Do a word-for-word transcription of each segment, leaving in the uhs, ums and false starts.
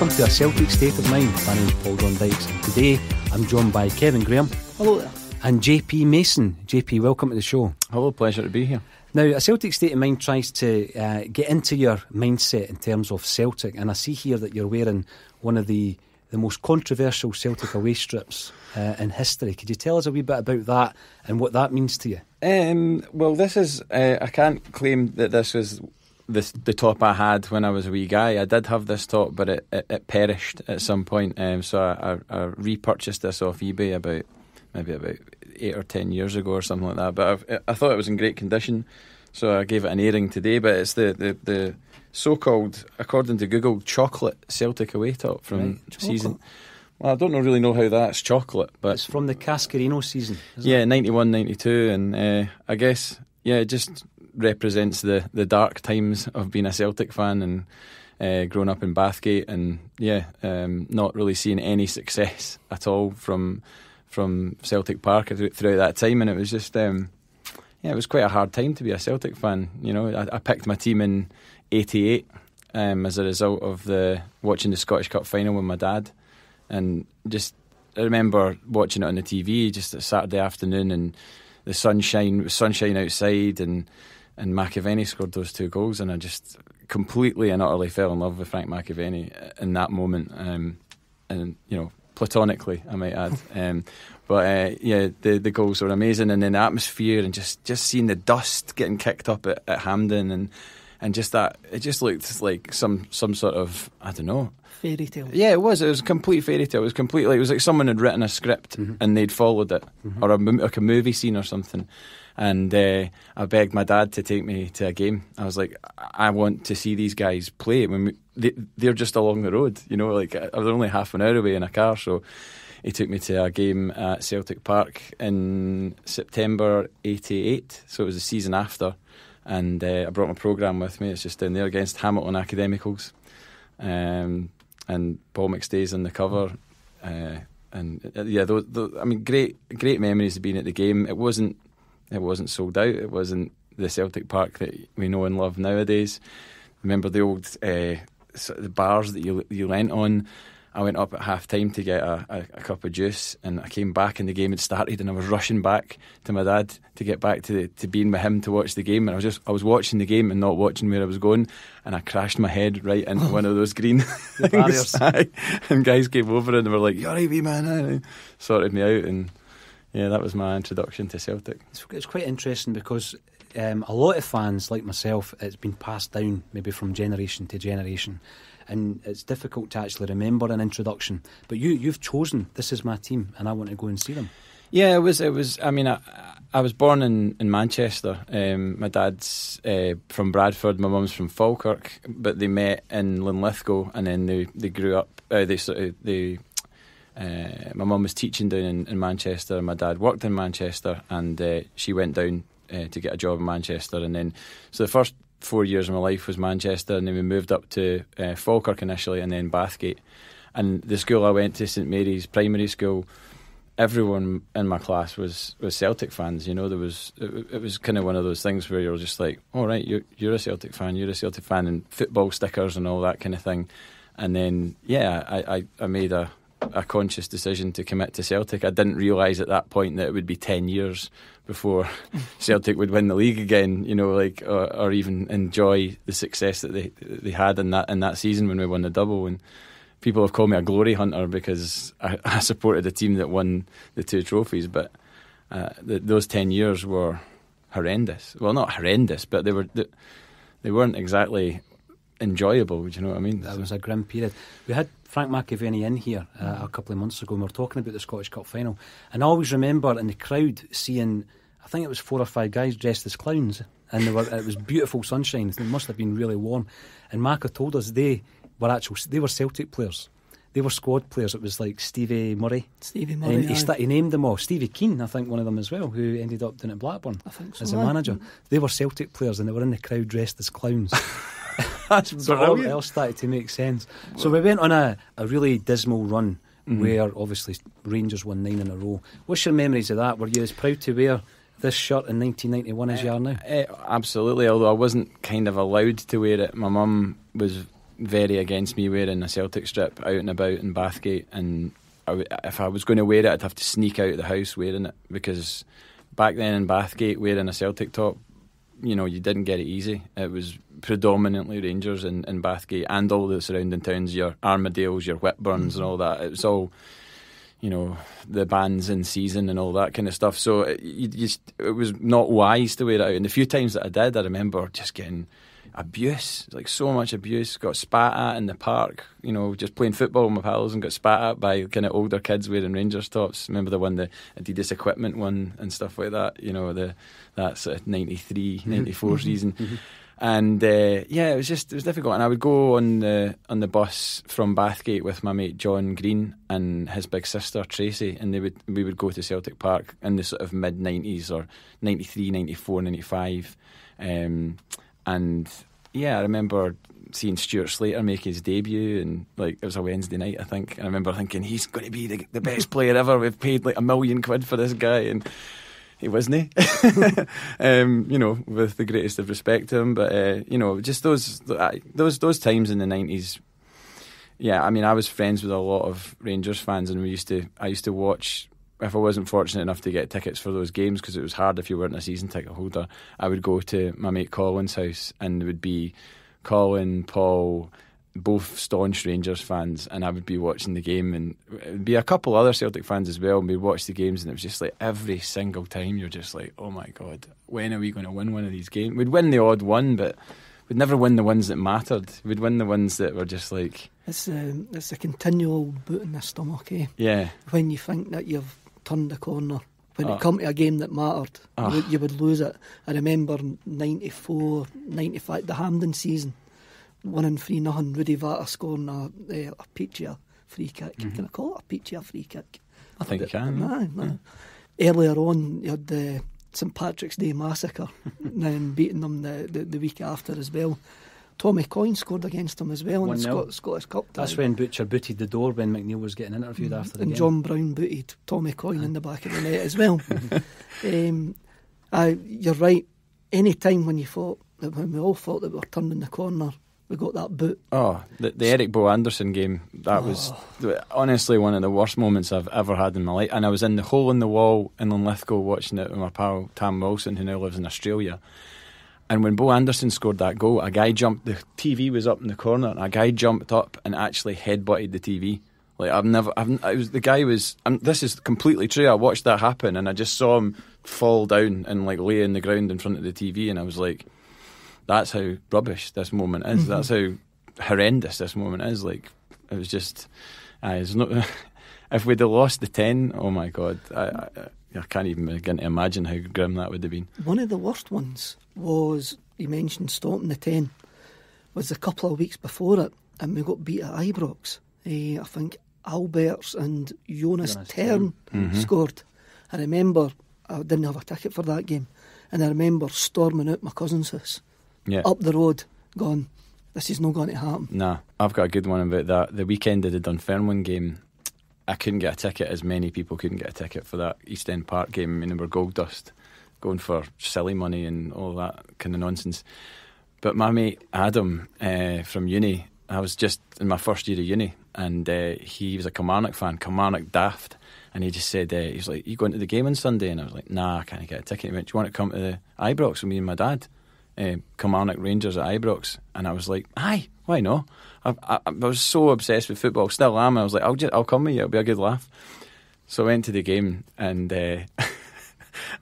welcome to A Celtic State of Mind. My name is Paul John Dykes, and today I'm joined by Kevin Graham. Hello there. And J P Mason. J P, welcome to the show. Hello, pleasure to be here. Now, A Celtic State of Mind tries to uh, get into your mindset in terms of Celtic, and I see here that you're wearing one of the, the most controversial Celtic away strips uh, in history. Could you tell us a wee bit about that and what that means to you? Um, well, this is... Uh, I can't claim that this was... The, the top I had when I was a wee guy. I did have this top, but it, it, it perished at some point, um, so I, I, I repurchased this off eBay about maybe about eight or ten years ago or something like that. But I've, I thought it was in great condition, so I gave it an airing today. But it's the, the, the so-called, according to Google, chocolate Celtic away top from right. season. Well, I don't know, really know how that's chocolate, but it's from the Cascarino season. Isn't yeah, ninety-one ninety-two, and uh, I guess yeah, it just. represents the, the dark times of being a Celtic fan and uh, growing up in Bathgate and yeah, um, not really seeing any success at all from from Celtic Park throughout that time. And it was just um, yeah, it was quite a hard time to be a Celtic fan. You know, I, I picked my team in eighty-eight um, as a result of the watching the Scottish Cup final with my dad, and just I remember watching it on the T V just a Saturday afternoon, and the sunshine sunshine outside and. And McAvennie scored those two goals, and I just completely and utterly fell in love with Frank McAvennie in that moment, um, and you know, platonically, I might add. um, but uh, yeah, the the goals were amazing, and then the atmosphere, and just, just seeing the dust getting kicked up at, at Hampden, and and just that, it just looked like some some sort of I don't know fairy tale. Yeah, it was. It was a complete fairy tale. It was complete. Like, it was like someone had written a script mm-hmm. and they'd followed it, mm-hmm. or a, like a movie scene or something. And uh, I begged my dad to take me to a game. I was like, I want to see these guys play. When we, they, they're just along the road, you know, like I was only half an hour away in a car. So he took me to a game at Celtic Park in September eighty-eight. So it was the season after. And uh, I brought my programme with me. It's just down there against Hamilton Academicals. Um, and Paul McStay's on the cover. Uh, and uh, yeah, those, those, I mean, great, great memories of being at the game. It wasn't. It wasn't sold out. It wasn't the Celtic Park that we know and love nowadays. Remember the old uh, the bars that you you lent on? I went up at half time to get a, a, a cup of juice, and I came back and the game had started, and I was rushing back to my dad to get back to the, to being with him to watch the game, and I was just I was watching the game and not watching where I was going, and I crashed my head right into one of those green things, and guys came over and they were like, "You're right, wee man," and sorted me out. And yeah, that was my introduction to Celtic. It's, it's quite interesting because um, a lot of fans, like myself, it's been passed down maybe from generation to generation, and it's difficult to actually remember an introduction. But you, you've chosen, this is my team, and I want to go and see them. Yeah, it was. It was. I mean, I, I was born in in Manchester. Um, my dad's uh, from Bradford. My mum's from Falkirk, but they met in Linlithgow, and then they they grew up. Uh, they sort of they. Uh, my mum was teaching down in, in Manchester, and my dad worked in Manchester, and uh, she went down uh, to get a job in Manchester, and then so the first four years of my life was Manchester, and then we moved up to uh, Falkirk initially, and then Bathgate. And the school I went to, St Mary's Primary School, everyone in my class was, was Celtic fans. You know, there was it, it was kind of one of those things where you're just like, all oh, right, you're, you're a Celtic fan, you're a Celtic fan, and football stickers and all that kind of thing. And then yeah, I, I, I made a a conscious decision to commit to Celtic. I didn't realise at that point that it would be ten years before Celtic would win the league again, you know, like or, or even enjoy the success that they they had in that in that season when we won the double. And people have called me a glory hunter because I, I supported a team that won the two trophies, but uh, the, those ten years were horrendous. Well, not horrendous, but they were they, they weren't exactly enjoyable. Do you know what I mean? That was a grim period. We had Frank McAvennie in here uh, a couple of months ago, and we were talking about the Scottish Cup final, and I always remember in the crowd seeing, I think it was four or five guys dressed as clowns, and they were, it was beautiful sunshine. It must have been really warm, and Michael told us they were actual they were Celtic players. They were squad players. It was like Stevie Murray Stevie Murray and he, st- he named them all. Stevie Keane, I think, one of them as well, who ended up down at Blackburn, I think so, as a right? manager. They were Celtic players, and they were in the crowd dressed as clowns. That's so brilliant. All else started to make sense. So we went on a, a really dismal run, mm-hmm. where obviously Rangers won nine in a row. What's your memories of that? Were you as proud to wear this shirt in nineteen ninety-one as uh, you are now? Uh, absolutely, although I wasn't kind of allowed to wear it. My mum was very against me wearing a Celtic strip out and about in Bathgate, and I w- if I was going to wear it, I'd have to sneak out of the house wearing it, because back then in Bathgate, wearing a Celtic top, you know, you didn't get it easy. It was predominantly Rangers in, in Bathgate and all the surrounding towns, your Armadales, your Whitburns and all that. It was all, you know, the bands in season and all that kind of stuff. So it, you, you, it was not wise to wear it out. And the few times that I did, I remember just getting abuse, like so much abuse. Got spat at in the park, you know, just playing football with my pals, and got spat at by kind of older kids wearing Rangers tops. Remember the one, the Adidas equipment one and stuff like that, you know, the that sort of ninety-three, ninety-four season. And uh, yeah, it was just, it was difficult. And I would go on the on the bus from Bathgate with my mate John Green and his big sister Tracy, and they would we would go to Celtic Park in the sort of mid nineties, or ninety-three, ninety-four, ninety-five. Um, and yeah, I remember seeing Stuart Slater make his debut, and like it was a Wednesday night, I think. And I remember thinking, he's going to be the, the best player ever. We've paid like a million quid for this guy, and he wasn't. He, um, you know, with the greatest of respect to him, but uh, you know, just those those those times in the nineties. Yeah, I mean, I was friends with a lot of Rangers fans, and we used to. I used to watch. If I wasn't fortunate enough to get tickets for those games, because it was hard if you weren't a season ticket holder, I would go to my mate Colin's house, and it would be Colin, Paul, both staunch Rangers fans, and I would be watching the game, and it would be a couple other Celtic fans as well, and we'd watch the games, and it was just like every single time you're just like, oh my God, when are we going to win one of these games? We'd win the odd one, but we'd never win the ones that mattered. We'd win the ones that were just like... It's a, it's a continual boot in the stomach, eh? Yeah. When you think that you've turned the corner, when oh. it come to a game that mattered, oh. you, you would lose it. I remember ninety-four, ninety-five, the Hampden season, winning three nothing. Rudy Vata scoring a, a, a Peachia free kick. Mm-hmm. Can I call it a Peachia free kick? I think you can. Nah, nah. Yeah. Earlier on, you had the St Patrick's Day massacre, and beating them the, the, the week after as well. Tommy Coyne scored against him as well in the Scot- Scottish Cup. That's when Butcher booted the door when McNeil was getting interviewed mm-hmm. after the and game. And John Brown booted Tommy Coyne in the back of the net as well. um, I, you're right. Any time when you thought, that when we all thought that we were turning the corner, we got that boot. Oh, the, the Eric Bo Anderson game. That oh. was honestly one of the worst moments I've ever had in my life. And I was in the hole in the wall in Linlithgow watching it with my pal Tam Wilson, who now lives in Australia. And when Bo Anderson scored that goal, a guy jumped, the T V was up in the corner, and a guy jumped up and actually headbutted the T V. Like, I've never, I've, I was, the guy was, I'm, this is completely true, I watched that happen, and I just saw him fall down and, like, lay in the ground in front of the T V, and I was like, that's how rubbish this moment is, mm-hmm. that's how horrendous this moment is. Like, it was just, uh, it's not, if we'd have lost the ten, oh my God, I, I, I can't even begin to imagine how grim that would have been. One of the worst ones was, you mentioned stopping the ten, was a couple of weeks before it, and we got beat at Ibrox. Uh, I think Alberts and Jonas, Jonas Tern mm-hmm. scored. I remember, I didn't have a ticket for that game, and I remember storming out my cousin's house, yeah. up the road, going, this is not going to happen. Nah, I've got a good one about that. The weekend of the Dunfermline game, I couldn't get a ticket, as many people couldn't get a ticket for that East End Park game. I mean, they were gold dust, going for silly money and all that kind of nonsense. But my mate Adam uh, from uni, I was just in my first year of uni, and uh, he was a Kilmarnock fan, Kilmarnock daft, and he just said, uh, he was like, you going to the game on Sunday? And I was like, nah, I can't get a ticket. He went, do you want to come to the Ibrox with me and my dad? Uh, Kilmarnock Rangers at Ibrox. And I was like, aye, why not? I, I, I was so obsessed with football, still am, and I was like, I'll, just, I'll come with you, it'll be a good laugh. So I went to the game, and... Uh,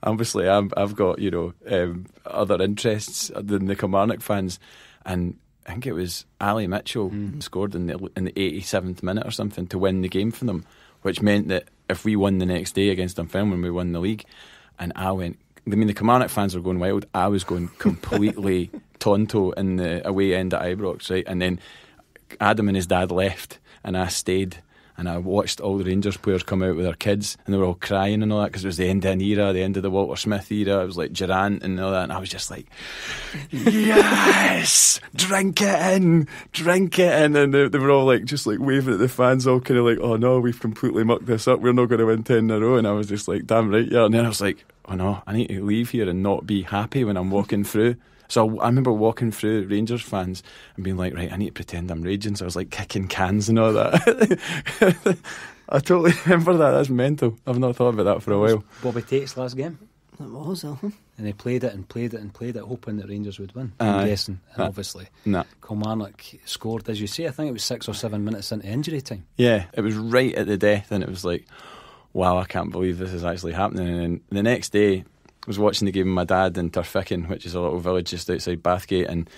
obviously I'm, I've got, you know, um, other interests than the Kilmarnock fans, and I think it was Ali Mitchell mm. scored in the, in the eighty-seventh minute or something to win the game for them, which meant that if we won the next day against Dunfermline, when we won the league, and I went, I mean, the Kilmarnock fans were going wild, I was going completely tonto in the away end at Ibrox, right? And then Adam and his dad left, and I stayed, and I watched all the Rangers players come out with their kids, and they were all crying and all that, because it was the end of an era, the end of the Walter Smith era. It was like Durant and all that, and I was just like, yes, drink it in, drink it in. And they, they were all like, just like waving at the fans, all kind of like, oh no, we've completely mucked this up, we're not going to win ten in a row. And I was just like, damn right, yeah. And then I was like, oh no, I need to leave here and not be happy when I'm walking through. So I, I remember walking through Rangers fans and being like, right, I need to pretend I'm raging. So I was like kicking cans and all that. I totally remember that. That's mental. I've not thought about that for a while. Bobby Tate's last game. It was, uh huh. And they played it and played it and played it, hoping that Rangers would win. I'm uh, guessing, and uh, obviously. Nah. Kilmarnock scored, as you say, I think it was six or seven minutes into injury time. Yeah, it was right at the death, and it was like, wow, I can't believe this is actually happening. And then the next day, I was watching the game with my dad in Turficking, which is a little village just outside Bathgate, and,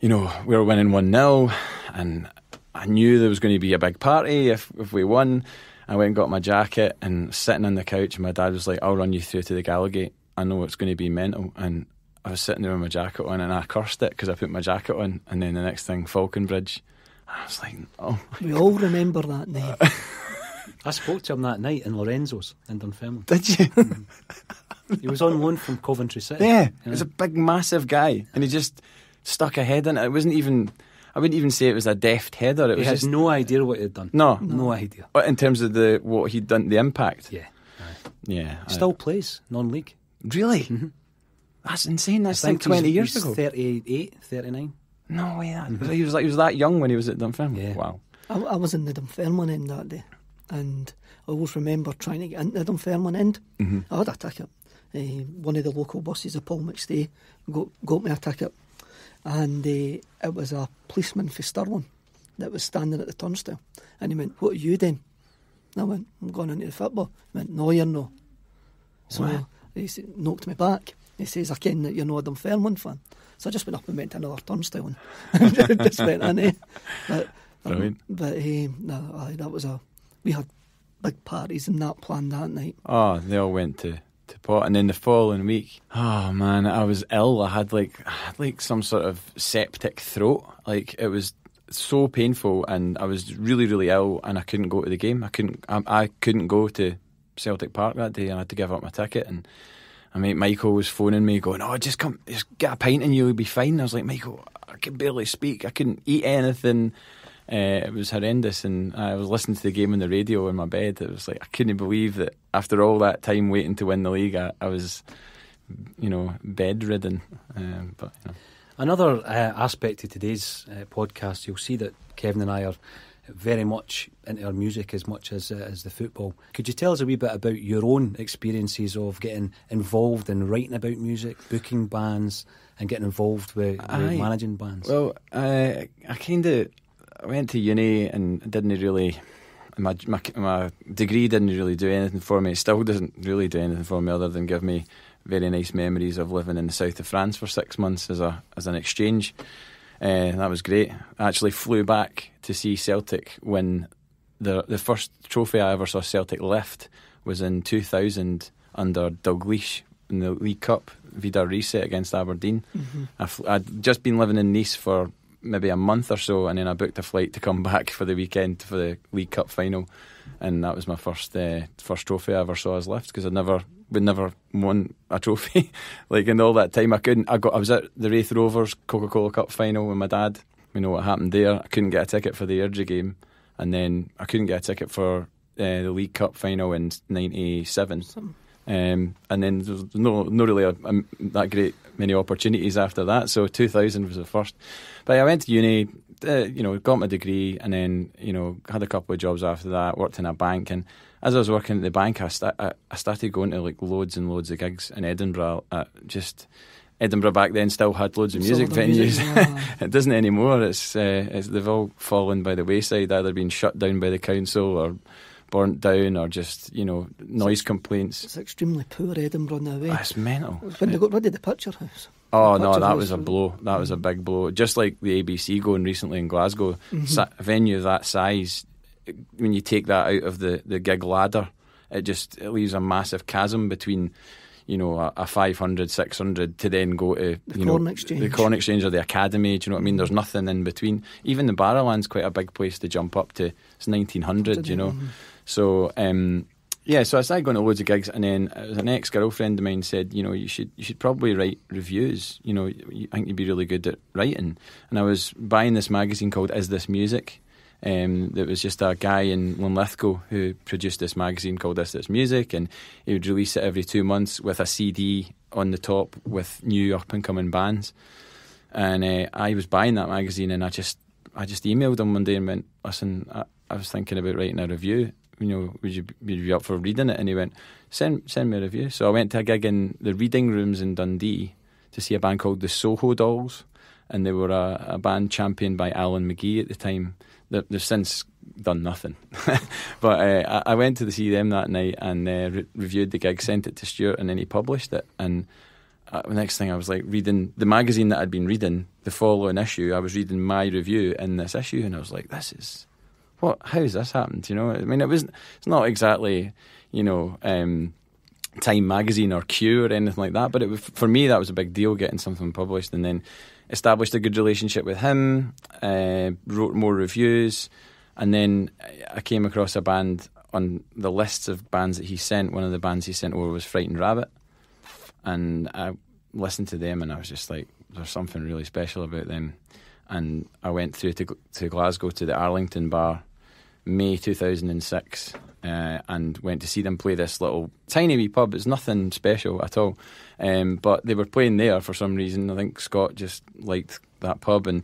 you know, we were winning one nil, and I knew there was going to be a big party if, if we won. I went and got my jacket, and sitting on the couch, my dad was like, I'll run you through to the Gallowgate. I know it's going to be mental. And I was sitting there with my jacket on, and I cursed it because I put my jacket on. And then the next thing, Falconbridge. I was like, oh my We God. all remember that night. I spoke to him that night in Lorenzo's in Dunfermline. Did you? He was on loan from Coventry City. Yeah, you know? He was a big, massive guy, and he just stuck a head in it. It wasn't even... I wouldn't even say it was a deft header. It he was had just, no idea what he'd done. No, no, no idea. But in terms of the what he'd done, the impact. Yeah, aye. yeah. Still I, plays non-league. Really? Mm-hmm. That's insane. That's I like twenty he's, years he's ago. thirty-eight, thirty-nine No way. That, mm-hmm. He was like he was that young when he was at Dunfermline. Yeah. Wow. I, I was in the Dunfermline end that day, and I always remember trying to get into the Dunfermline end. Mm-hmm. I had a ticket. Uh, one of the local buses, a Paul McStay, got got me a ticket. And uh, it was a policeman for Stirling that was standing at the turnstile. And he went, what are you doing? And I went, I'm going into football. He went, no, you're no. So wow. he knocked me back. He says, I ken that you're not a Dunfermline fan. So I just went up and went to another turnstile and just went in there. But, um, but uh, no, aye, that was a... We had big parties and that planned that night. Oh, they all went to... to pot. And then the following week, oh man, I was ill. I had like I had like some sort of septic throat. Like it was so painful, and I was really really ill, and I couldn't go to the game. I couldn't I, I couldn't go to Celtic Park that day, and I had to give up my ticket. And I mean, Michael was phoning me going, oh just come just get a pint and you'll be fine. And I was like, Michael, I could barely speak, I couldn't eat anything. Uh, it was horrendous, and I was listening to the game on the radio in my bed. It was like I couldn't believe that after all that time waiting to win the league, I, I was, you know, bedridden. Um, but you know. Another uh, aspect of today's uh, podcast, you'll see that Kevin and I are very much into our music as much as uh, as the football. Could you tell us a wee bit about your own experiences of getting involved in writing about music, booking bands, and getting involved with, with managing bands? Well, uh, I kind of. I went to uni and didn't really, my, my my degree didn't really do anything for me. It still doesn't really do anything for me other than give me very nice memories of living in the south of France for six months as a as an exchange. Uh, that was great. I actually flew back to see Celtic when the the first trophy I ever saw Celtic lift was in two thousand under Dalgleish in the League Cup, Vida Reset against Aberdeen. Mm-hmm. I fl- I'd just been living in Nice for maybe a month or so, and then I booked a flight to come back for the weekend for the League Cup final, and that was my first uh, first trophy I ever saw as lift, because I never would never won a trophy like in all that time. I couldn't I got I was at the Wraith Rovers Coca-Cola Cup final with my dad. We know what happened there. I couldn't get a ticket for the Airdrie game, and then I couldn't get a ticket for uh, the League Cup final in ninety-seven. Some. Um, and then there was no, no really a, a, that great many opportunities after that. So two thousand was the first. But I went to uni, uh, you know, got my degree, and then you know had a couple of jobs after that. Worked in a bank, and as I was working at the bank, I, sta- I, I started going to like loads and loads of gigs in Edinburgh. Uh, just Edinburgh back then still had loads of music venues. Yeah. It doesn't anymore. It's, uh, it's they've all fallen by the wayside, either been shut down by the council or burnt down, or just, you know, noise it's, complaints. It's extremely poor Edinburgh now, eh? That's mental. When they got rid of the Picture House. Oh, the no, that was a blow. That was a big blow. Just like the A B C going recently in Glasgow, mm-hmm. sa- a venue of that size, when you take that out of the, the gig ladder, it just it leaves a massive chasm between, you know, a, a five hundred, six hundred to then go to, the you Corn know, Exchange. The Corn Exchange or the Academy, do you know what I mean? There's nothing in between. Even the Barrowland's quite a big place to jump up to. It's nineteen hundred, you know. Mm-hmm. So um, yeah, so I started going to loads of gigs, and then an ex-girlfriend of mine said, you know, you should you should probably write reviews. You know, I think you'd be really good at writing. And I was buying this magazine called Is This Music, Um, there was just a guy in Linlithgow who produced this magazine called This That's Music, and he would release it every two months with a C D on the top with new up and coming bands. And uh, I was buying that magazine, and I just I just emailed him one day and went, listen, I, I was thinking about writing a review. You know, would you, would you be up for reading it? And he went, send send me a review. So I went to a gig in the Reading Rooms in Dundee to see a band called the Soho Dolls, and they were a, a band championed by Alan McGee at the time. They're, they've since done nothing. But uh, I, I went to see them that night and uh, re reviewed the gig, sent it to Stuart, and then he published it. And uh, the next thing I was like reading the magazine that I'd been reading, the following issue, I was reading my review in this issue, and I was like, this is... What, how has this happened? You know, I mean, it wasn't, it's not exactly, you know, um, Time magazine or Q or anything like that, but it was, for me, that was a big deal, getting something published. And then established a good relationship with him, uh, wrote more reviews, and then I came across a band on the lists of bands that he sent. One of the bands he sent over was Frightened Rabbit, and I listened to them, and I was just like, there's something really special about them. And I went through to, to Glasgow to the Arlington Bar, May two thousand six, uh, and went to see them play this little tiny wee pub. It's nothing special at all, um, but they were playing there for some reason. I think Scott just liked that pub, and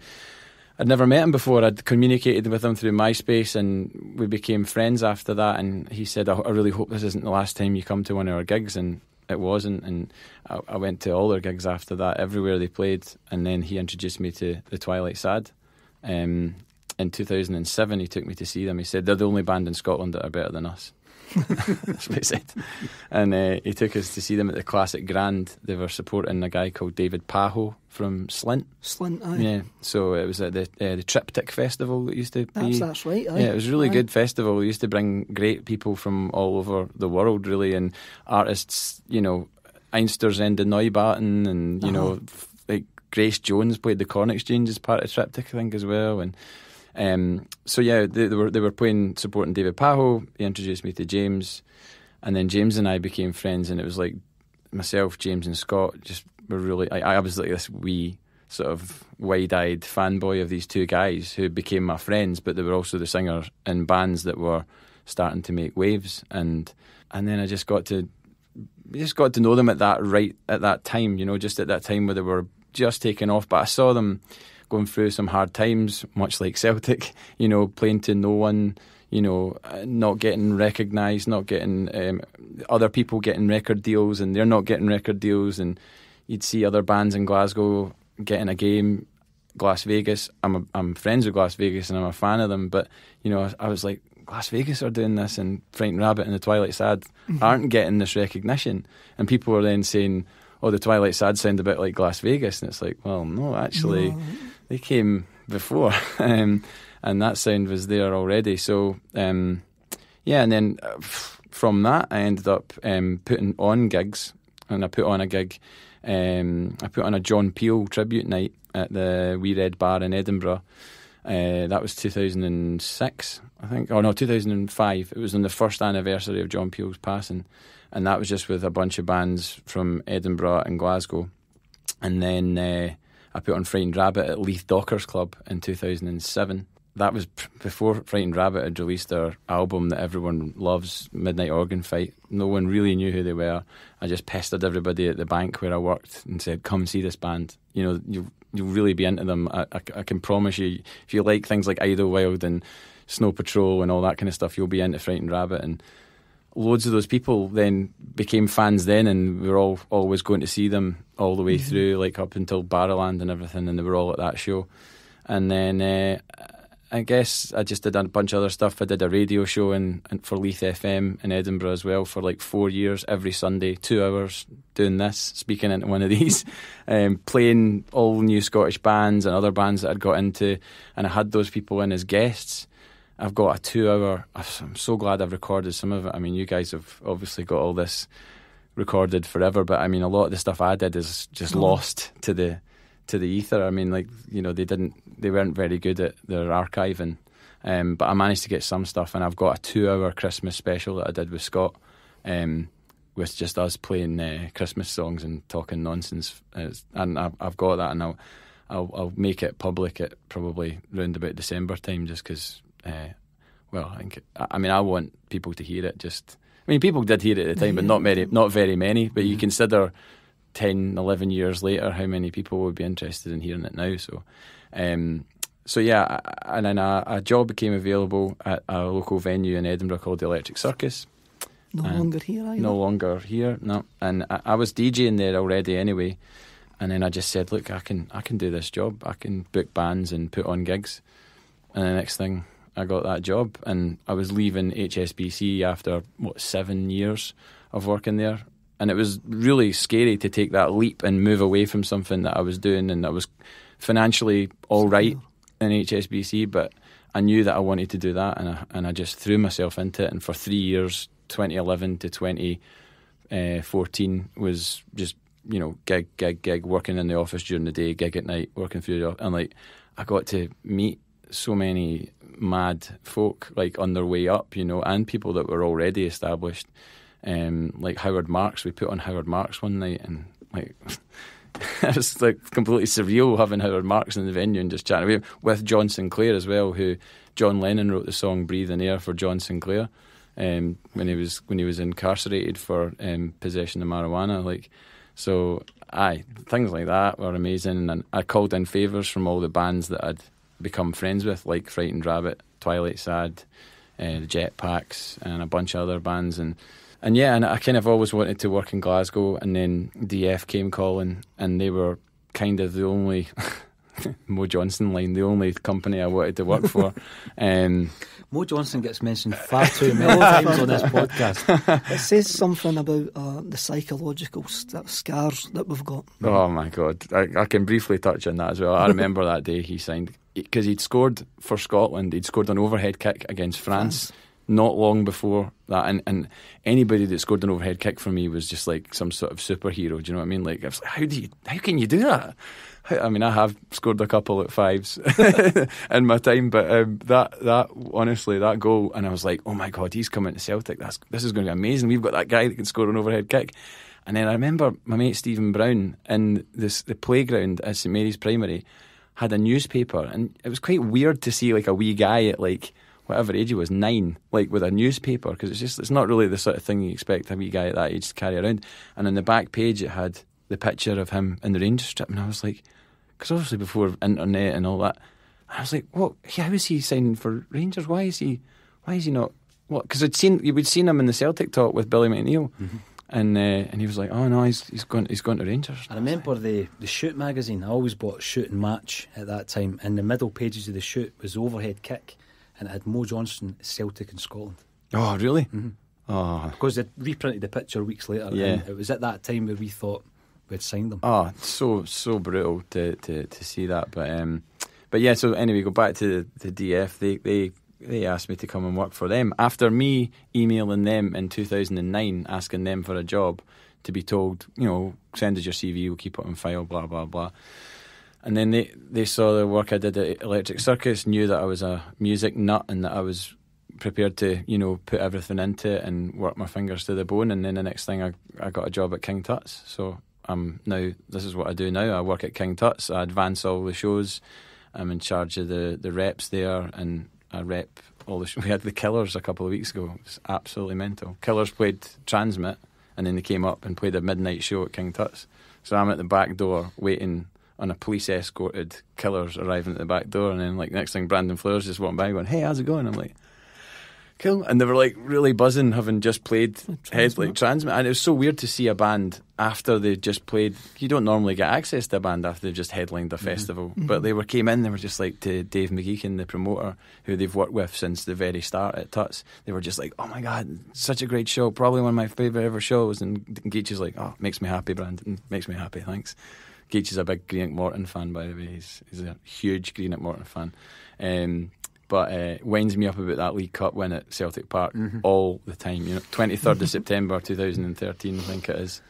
I'd never met him before. I'd communicated with him through MySpace, and we became friends after that. And he said, I, I really hope this isn't the last time you come to one of our gigs. And it wasn't, and I, I went to all their gigs after that, everywhere they played. And then he introduced me to the Twilight Sad. Um, in two thousand seven, he took me to see them. He said, they're the only band in Scotland that are better than us. That's what he said. And uh, he took us to see them at the Classic Grand. They were supporting a guy called David Pajo from Slint. Slint, aye. Yeah, so it was at the, uh, the Triptych Festival that used to be... That's, that's right, aye. Yeah, it was a really aye. good festival. It used to bring great people from all over the world, really, and artists, you know, Einstersende Neubauten, and, you uh -huh. know, like Grace Jones played the Corn Exchange as part of Triptych, I think, as well, and... Um, so yeah, they, they were they were playing, supporting David Pajo. He introduced me to James, and then James and I became friends. And it was like myself, James, and Scott just were really. I, I was like this wee sort of wide-eyed fanboy of these two guys who became my friends, but they were also the singers in bands that were starting to make waves. And and then I just got to just got to know them at that right at that time, you know, just at that time where they were just taking off. But I saw them going through some hard times, much like Celtic, you know, playing to no one, you know, not getting recognised, not getting um, other people getting record deals, and they're not getting record deals, and you'd see other bands in Glasgow getting a game. Glas Vegas, I'm a, I'm friends with Glas Vegas and I'm a fan of them, but you know, I, I was like, Glas Vegas are doing this, and Frightened Rabbit and the Twilight Sad mm-hmm. aren't getting this recognition, and people are then saying, oh, the Twilight Sad sound a bit like Glas Vegas, and it's like, well, no, actually. No. They came before, um, and that sound was there already. So, um, yeah, and then from that, I ended up um, putting on gigs, and I put on a gig. Um, I put on a John Peel tribute night at the Wee Red Bar in Edinburgh. Uh, that was two thousand six, I think. Oh, no, two thousand five. It was on the first anniversary of John Peel's passing, and that was just with a bunch of bands from Edinburgh and Glasgow. And then... Uh, I put on Frightened Rabbit at Leith Dockers Club in two thousand seven. That was before Frightened Rabbit had released their album that everyone loves, Midnight Organ Fight. No one really knew who they were. I just pestered everybody at the bank where I worked and said, come see this band. You know, you, you'll really be into them. I, I, I can promise you, if you like things like Idlewild and Snow Patrol and all that kind of stuff, you'll be into Frightened Rabbit. And loads of those people then became fans then, and we were all always going to see them all the way mm-hmm. through, like up until Barrowland and everything, and they were all at that show. And then uh, I guess I just did a bunch of other stuff. I did a radio show in, in, for Leith F M in Edinburgh as well for like four years, every Sunday, two hours doing this, speaking into one of these, um, playing all new Scottish bands and other bands that I'd got into, and I had those people in as guests. I've got a two-hour... I'm so glad I've recorded some of it. I mean, you guys have obviously got all this recorded forever, but I mean, a lot of the stuff I did is just mm. lost to the to the ether. I mean, like, you know, they didn't, they weren't very good at their archiving, um, but I managed to get some stuff, and I've got a two-hour Christmas special that I did with Scott, um, with just us playing uh, Christmas songs and talking nonsense, it's, and I've, I've got that, and I'll, I'll I'll make it public at probably round about December time, just because uh, well, I think, I mean, I want people to hear it. Just, I mean, people did hear it at the time, but not very, not very many. But you consider ten, eleven years later, how many people would be interested in hearing it now? So, um, so yeah, and then a, a job became available at a local venue in Edinburgh called the Electric Circus. No and longer here, either. No longer here, no. And I, I was DJing there already anyway. And then I just said, look, I can I can do this job. I can book bands and put on gigs. And the next thing, I got that job. And I was leaving H S B C after, what, seven years of working there. And it was really scary to take that leap and move away from something that I was doing. And I was financially all right in H S B C, but I knew that I wanted to do that. And I, and I just threw myself into it. And for three years, twenty eleven to twenty fourteen, was just, you know, gig, gig, gig, working in the office during the day, gig at night, working through the... And, like, I got to meet so many mad folk, like, on their way up, you know, and people that were already established. Um, like, Howard Marks, we put on Howard Marks one night, and, like... it was, like, completely surreal having Howard Marks in the venue and just chatting away with John Sinclair as well, who... John Lennon wrote the song Breathe in Air for John Sinclair um, when he was when he was incarcerated for um, possession of marijuana, like... So, aye, things like that were amazing. And I called in favours from all the bands that I'd become friends with, like Frightened Rabbit, Twilight Sad, uh, the Jetpacks, and a bunch of other bands. And, and yeah, and I kind of always wanted to work in Glasgow. And then D F came calling, and they were kind of the only, Mo Johnson line, the only company I wanted to work for. um, Mo Johnson gets mentioned far too many times on this podcast. It says something about uh, the psychological st scars that we've got. Oh my God, I, I can briefly touch on that as well. I remember that day he signed, because he'd scored for Scotland, he'd scored an overhead kick against France, France. Not long before that, and, and anybody that scored an overhead kick for me was just like some sort of superhero. Do you know what I mean? Like, I was like, how do you, how can you do that? How, I mean, I have scored a couple at fives in my time, but um, that that honestly, that goal, and I was like, oh my God, he's coming to Celtic. That's this is going to be amazing. We've got that guy that can score an overhead kick. And then I remember my mate Stephen Brown in this the playground at St Mary's Primary had a newspaper, and it was quite weird to see like a wee guy at like, whatever age he was, nine, like with a newspaper, because it's just, it's not really the sort of thing you expect a wee guy at that age to carry around. And on the back page, it had the picture of him in the Rangers strip, and I was like, because obviously before internet and all that, I was like, what? How is he signing for Rangers? Why is he? Why is he not? What? Because I'd seen we'd seen him in the Celtic talk with Billy McNeil, mm-hmm. and uh, and he was like, oh no, he's he's going he's going to Rangers. I remember the the Shoot magazine. I always bought Shoot and Match at that time, and the middle pages of the Shoot was the overhead kick. And it had Mo Johnson, Celtic in Scotland. Oh, really? Mm-hmm. Oh, because they reprinted the picture weeks later. Yeah, and it was at that time where we thought we'd signed them. Oh, so so brutal to to, to see that. But um, but yeah. So anyway, go back to the, the D F. They they they asked me to come and work for them after me emailing them in two thousand nine, asking them for a job, to be told, you know, send us your C V, we'll keep it on file, blah blah blah. And then they, they saw the work I did at Electric Circus, knew that I was a music nut and that I was prepared to, you know, put everything into it and work my fingers to the bone. And then the next thing, I, I got a job at King Tut's. So I'm now, this is what I do now. I work at King Tut's. I advance all the shows. I'm in charge of the, the reps there, and I rep all the shows. We had the Killers a couple of weeks ago. It was absolutely mental. Killers played Transmit, and then they came up and played a midnight show at King Tut's. So I'm at the back door waiting on a police escorted Killers arriving at the back door, and then like next thing Brandon Fleur's just walking by going, hey, how's it going? I'm like, cool. And they were like really buzzing, having just played Head like Transmit. And it was so weird to see a band after they just played. You don't normally get access to a band after they've just headlined a mm-hmm. festival. Mm-hmm. But they were came in, they were just like, to Dave McGeechan, the promoter, who they've worked with since the very start at Tut's, they were just like, oh my God, such a great show, probably one of my favourite ever shows. And Geach is like, oh, makes me happy, Brandon, makes me happy, thanks. Geach is a big Greenock Morton fan, by the way. He's, he's a huge Greenock Morton fan. Um, but uh, winds me up about that League Cup win at Celtic Park mm-hmm. all the time. You know, twenty-third of September two thousand thirteen, I think it is.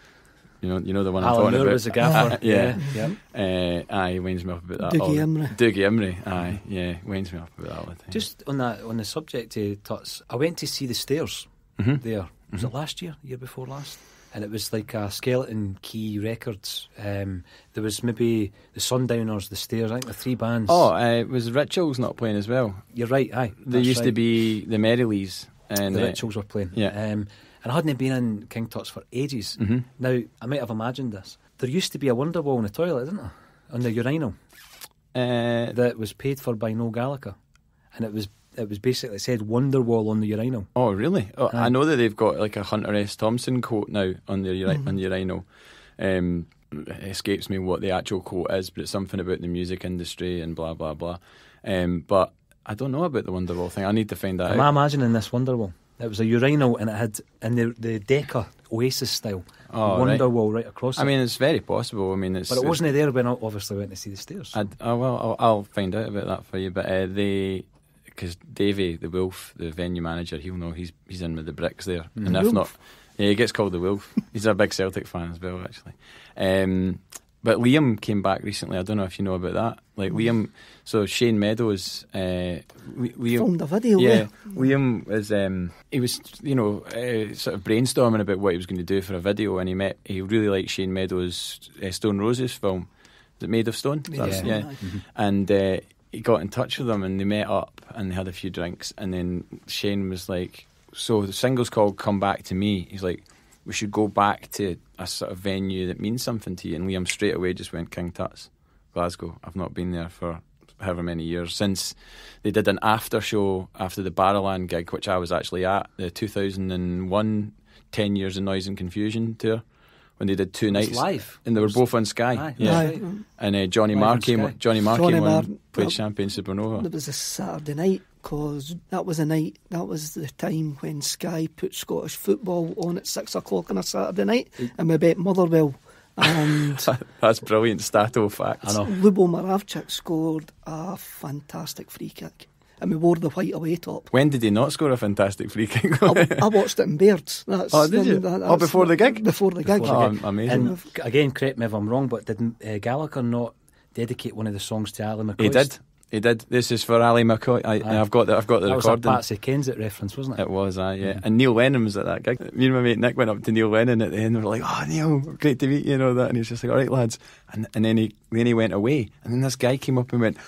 You know, you know the one Alan I'm talking Moore about. Was a gaffer. Uh, yeah, yeah. yeah. Uh, aye, winds me up about that. Doogie Emery. Doogie Emery. Aye, yeah, winds me up about that all the time. Just on that, on the subject of Tuts, I went to see the Stairs mm-hmm. there. Was mm-hmm. it last year? Year before last? and it was like a skeleton key records. Um, there was maybe the Sundowners, the Stairs, I think the three bands. Oh, uh, was Rituals not playing as well? You're right, aye. There used right. to be the Merrylees. And the Rituals were playing. Yeah. Um, and I hadn't been in King Tut's for ages. Mm-hmm. Now, I might have imagined this. There used to be a wonder wall in the toilet, didn't there? On the urinal. Uh, that was paid for by Noel Gallagher. And it was It was basically it said Wonderwall on the urinal. Oh, really? Oh, I know that they've got like a Hunter S. Thompson quote now on the uri- mm-hmm. on the urinal. Um, it escapes me what the actual quote is, but it's something about the music industry and blah blah blah. Um, but I don't know about the Wonderwall thing. I need to find that out. I'm imagining this Wonderwall. It was a urinal and it had in the the Decca Oasis style oh, Wonderwall right. right across. I it. mean, it's very possible. I mean, it's but it wasn't there when I obviously went to see the Stairs. I'd, oh well, I'll, I'll find out about that for you. But uh, the. Because Davey, the Wolf, the venue manager, he'll know he's he's in with the bricks there. Mm. And if Wolf. not, yeah, he gets called the Wolf. He's a big Celtic fan as well, actually. Um, but Liam came back recently. I don't know if you know about that. Like Liam, so Shane Meadows, uh, Liam filmed a video. Yeah, Liam was um, he was you know uh, sort of brainstorming about what he was going to do for a video, and he met he really liked Shane Meadows' uh, Stone Roses film. Is it Made of Stone? Made of Stone. Yeah, mm-hmm. and. Uh, He got in touch with them and they met up and they had a few drinks, and then Shane was like, so the single's called Come Back to Me. He's like, we should go back to a sort of venue that means something to you. And Liam straight away just went King Tut's, Glasgow. I've not been there for however many years, since they did an after show after the Barrowland gig, which I was actually at, the two thousand one ten Years of Noise and Confusion tour. When they did two nights live, and they were both on Sky, aye, yeah. Aye. And uh, Johnny Marr came, Johnny Marr came Mar- on, played uh, Champagne Supernova. It was a Saturday night, cause that was a night, that was the time when Sky put Scottish football on at six o'clock on a Saturday night, and we bet Motherwell. And that's brilliant Stato facts. I know. Lubo Moravchik scored a fantastic free kick. And we wore the white away top. When did he not score a fantastic free kick? I, I watched it in Beards. That's, oh, did you? That, that's, oh, before the gig? Before the gig. Before the gig. Oh, amazing. And again, correct me if I'm wrong, but did uh, Gallagher not dedicate one of the songs to Ali McCoy? He did. He did. This is for Ali McCoy. I, I, I've got the, I've got the that recording. That was a Patsy Kensit reference, wasn't it? It was, aye, yeah. Mm. And Neil Lennon was at that gig. Me and my mate Nick went up to Neil Lennon at the end. We were like, oh, Neil, great to meet you, and all that. And he was just like, all right, lads. And, and then, he, then he went away. And then this guy came up and went...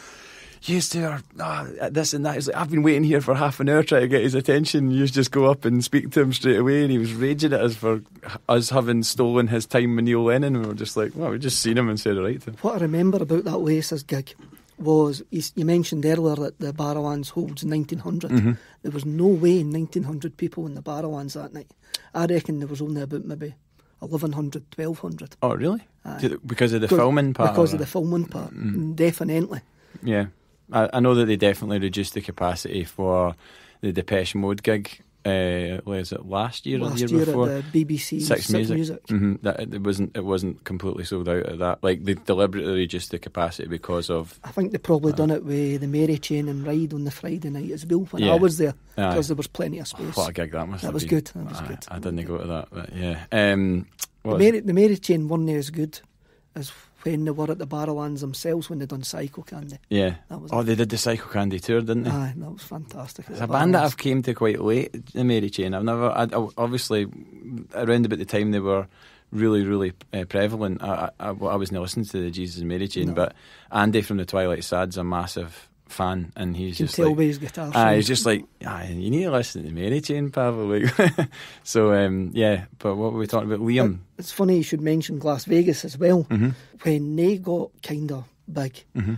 You two are oh, this and that. He's like, I've been waiting here for half an hour trying to get his attention. You just go up and speak to him straight away. And he was raging at us for us having stolen his time with Neil Lennon. And we were just like, well, we just seen him and said all right to him. What I remember about that Oasis gig was, you mentioned earlier that the Barrowlands holds nineteen hundred. Mm-hmm. There was no way nineteen hundred people in the Barrowlands that night. I reckon there was only about maybe eleven hundred, twelve hundred. Oh, really? Aye. Because of the because, filming part? Because of the filming part, mm-hmm. definitely. Yeah. I know that they definitely reduced the capacity for the Depeche Mode gig. Uh, was it last year? Last or the year, year before? At the B B C Six, Six Music. Music. Mm-hmm. That, it wasn't. It wasn't completely sold out at that. Like they deliberately reduced the capacity because of. I think they probably uh, done it with the Mary Chain and Ride on the Friday night as well. When yeah. I was there, because there was plenty of space. Oh, what a gig that must. That have was been. good. That was I, good. I didn't go to that, but yeah. Um, the, Mary, the Mary Chain weren't as good as. When they were at the Barrowlands themselves, when they done Psycho Candy. Yeah. That was oh, it. They did the Psycho Candy tour, didn't they? Aye, that was fantastic. It's a band that I've came to quite late, the Mary Chain. I've never, I, I, obviously, around about the time they were really, really uh, prevalent, I, I, I wasn't listening to the Jesus and Mary Chain, no. But Andy from the Twilight Sad's a massive fan, and he's you can just tell like, by his guitar. Ah, he's just like, ah, you need to listen to Mary Chain, Pavel. Like, so um, yeah, but what were we talking about, Liam? It's funny you should mention Las Vegas as well. Mm-hmm. When they got kind of big, mm-hmm.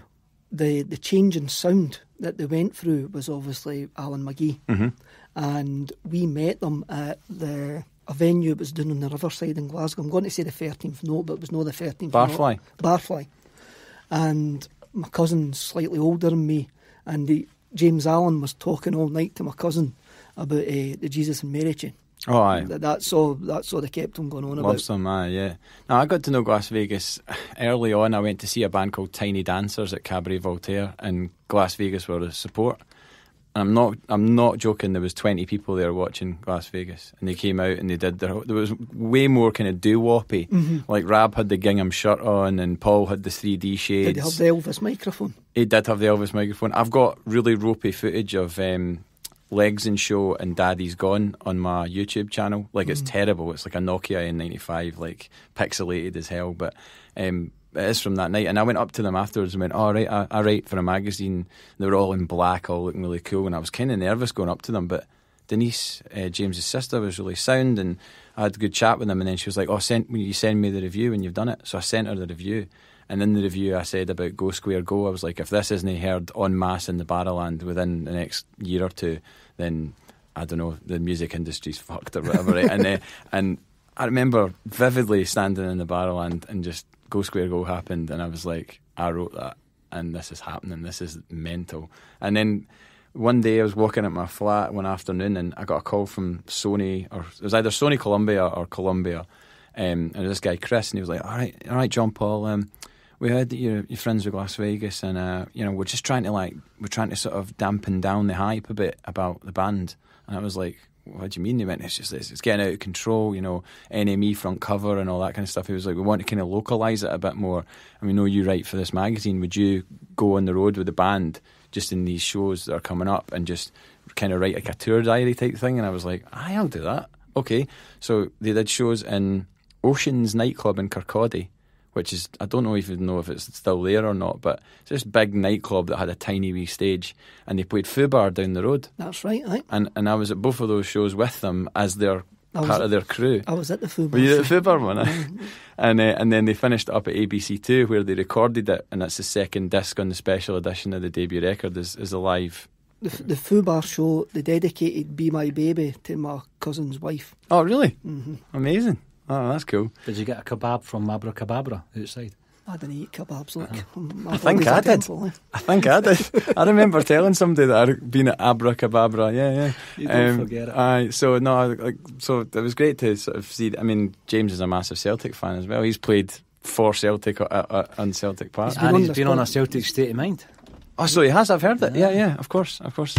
the the change in sound that they went through was obviously Alan McGee, mm-hmm. and we met them at the a venue that was down on the riverside in Glasgow. I'm going to say the thirteenth note, but it was not the thirteenth. Barfly, note. Barfly, and. My cousin's slightly older than me, and he, James Allen was talking all night to my cousin about uh, the Jesus and Mary Chain. Oh, aye. That, that's all. That's all they kept on going on Love about. Love some, aye, yeah. Now I got to know Las Vegas early on. I went to see a band called Tiny Dancers at Cabaret Voltaire, and Las Vegas were the support. And I'm not. I'm not joking. There was twenty people there watching Las Vegas, and they came out and they did their. There was way more kind of doo-woppy. Mm-hmm. Like Rab had the gingham shirt on, and Paul had the three D shades. Did he have the Elvis microphone? He did have the Elvis microphone. I've got really ropey footage of um, Legs and Show and Daddy's Gone on my YouTube channel. Like, it's mm. terrible. It's like a Nokia N ninety-five, like pixelated as hell. But um, it is from that night. And I went up to them afterwards and went, oh, right, I, I write for a magazine. They were all in black, all looking really cool. And I was kind of nervous going up to them. But Denise, uh, James's sister, was really sound. And I had a good chat with them. And then she was like, oh, send, will you send me the review when you've done it? So I sent her the review. And in the review I said about Go Square Go, I was like, if this isn't heard en masse in the Barrowland within the next year or two, then, I don't know, the music industry's fucked or whatever, right? And, uh, and I remember vividly standing in the Barrowland and just Go Square Go happened, and I was like, I wrote that, and this is happening, this is mental. And then one day I was walking at my flat one afternoon and I got a call from Sony, or it was either Sony Columbia or Columbia, um, and this guy Chris, and he was like, alright, alright John Paul, um we heard that you're, you're friends with Las Vegas, and uh, you know, we're just trying to like we're trying to sort of dampen down the hype a bit about the band. And I was like, what do you mean? They went, it's just it's, it's getting out of control, you know, N M E front cover and all that kind of stuff. He was like, we want to kind of localise it a bit more, and we know you write for this magazine. Would you go on the road with the band just in these shows that are coming up and just kind of write like a tour diary type thing? And I was like, aye, I'll do that. Okay. So they did shows in Ocean's nightclub in Kirkcaldy, which is, I don't know even know if it's still there or not, but it's this big nightclub that had a tiny wee stage, and they played Foobar down the road. That's right, I think. And, and I was at both of those shows with them as their part at, of their crew. I was at the Foobar. Were you at the Foobar one? Eh? and, uh, and then they finished up at A B C two where they recorded it, and that's the second disc on the special edition of the debut record is, is a live. The, the Foobar show, they dedicated Be My Baby to my cousin's wife. Oh, really? Mm-hmm. Amazing. Oh, that's cool. Did you get a kebab from Abracababra outside? I didn't eat kebabs, like. Uh, I, think I, temple, eh? I think I did. I think I did. I remember telling somebody that I'd been at Abracababra. Yeah, yeah. You don't um, forget it. I, so, no, like, so it was great to sort of see. I mean, James is a massive Celtic fan as well. He's played for Celtic uh, uh, on Celtic Park. He's and he's been on a Celtic State of Mind. Oh, so he has? I've heard that. Yeah, yeah, yeah, of course, of course.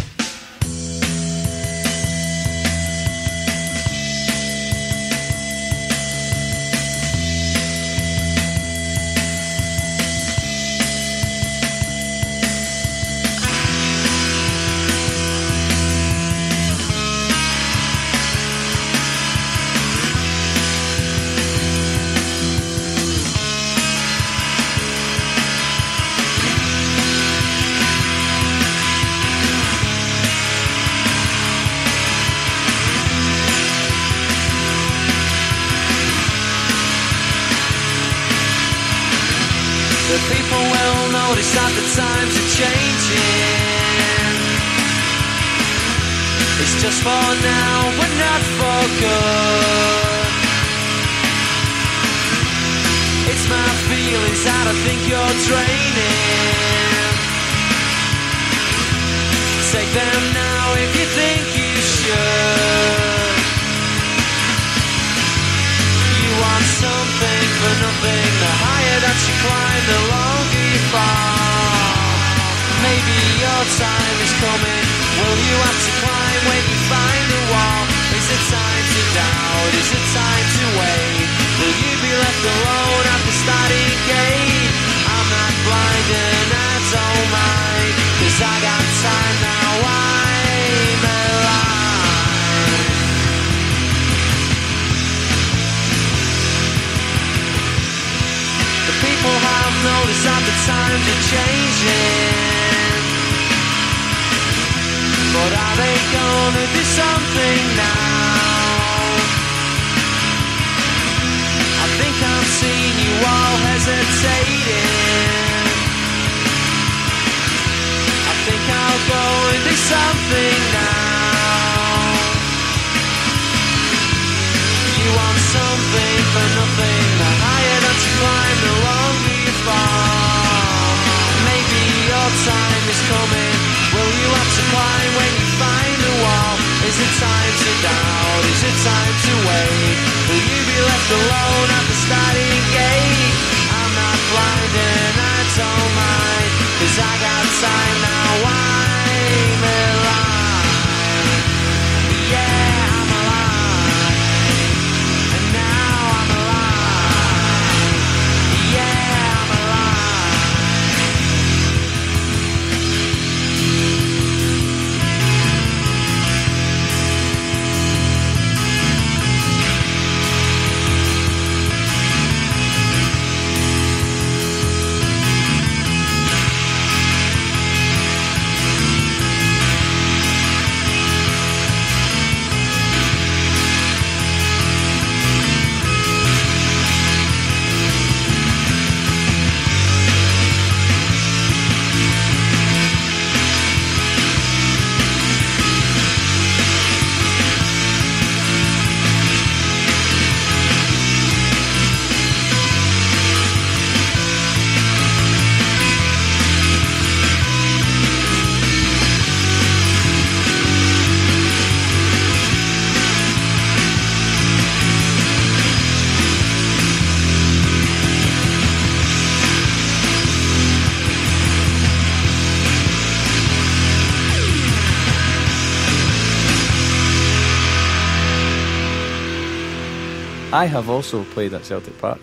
I have also played at Celtic Park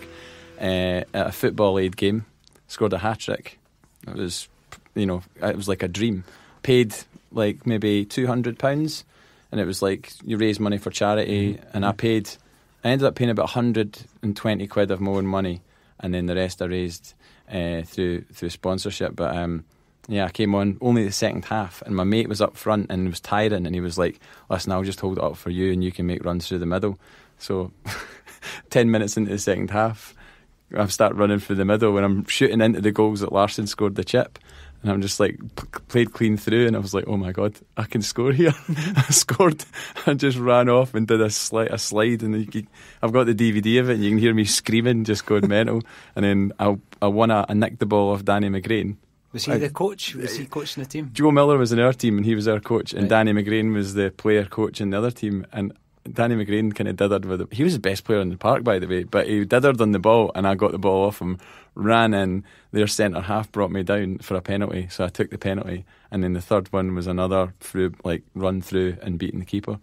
uh, at a football aid game, scored a hat-trick. It was, you know, it was like a dream. Paid like maybe two hundred pounds, and it was like you raise money for charity, mm-hmm. and I paid, I ended up paying about one hundred and twenty quid of my own money, and then the rest I raised uh, through through sponsorship. But um, yeah, I came on only the second half, and my mate was up front and was tiring, and he was like, listen, I'll just hold it up for you and you can make runs through the middle. So ten minutes into the second half, I start running through the middle when I'm shooting into the goals that Larson scored the chip, and I'm just like played clean through, and I was like, oh my god, I can score here. I scored. I just ran off and did a, sli a slide, and you can, I've got the D V D of it, and you can hear me screaming, just going mental. And then I, I won a, I nicked the ball off Danny McGrain. Was he I, the coach? Was he coaching the team? Joe Miller was in our team and he was our coach, and right. Danny McGrain was the player coach in the other team, and Danny McGrain kind of dithered with it. He was the best player in the park, by the way, but he dithered on the ball, and I got the ball off him, ran in, their centre half brought me down for a penalty, so I took the penalty, and then the third one was another through, like run through and beating the keeper.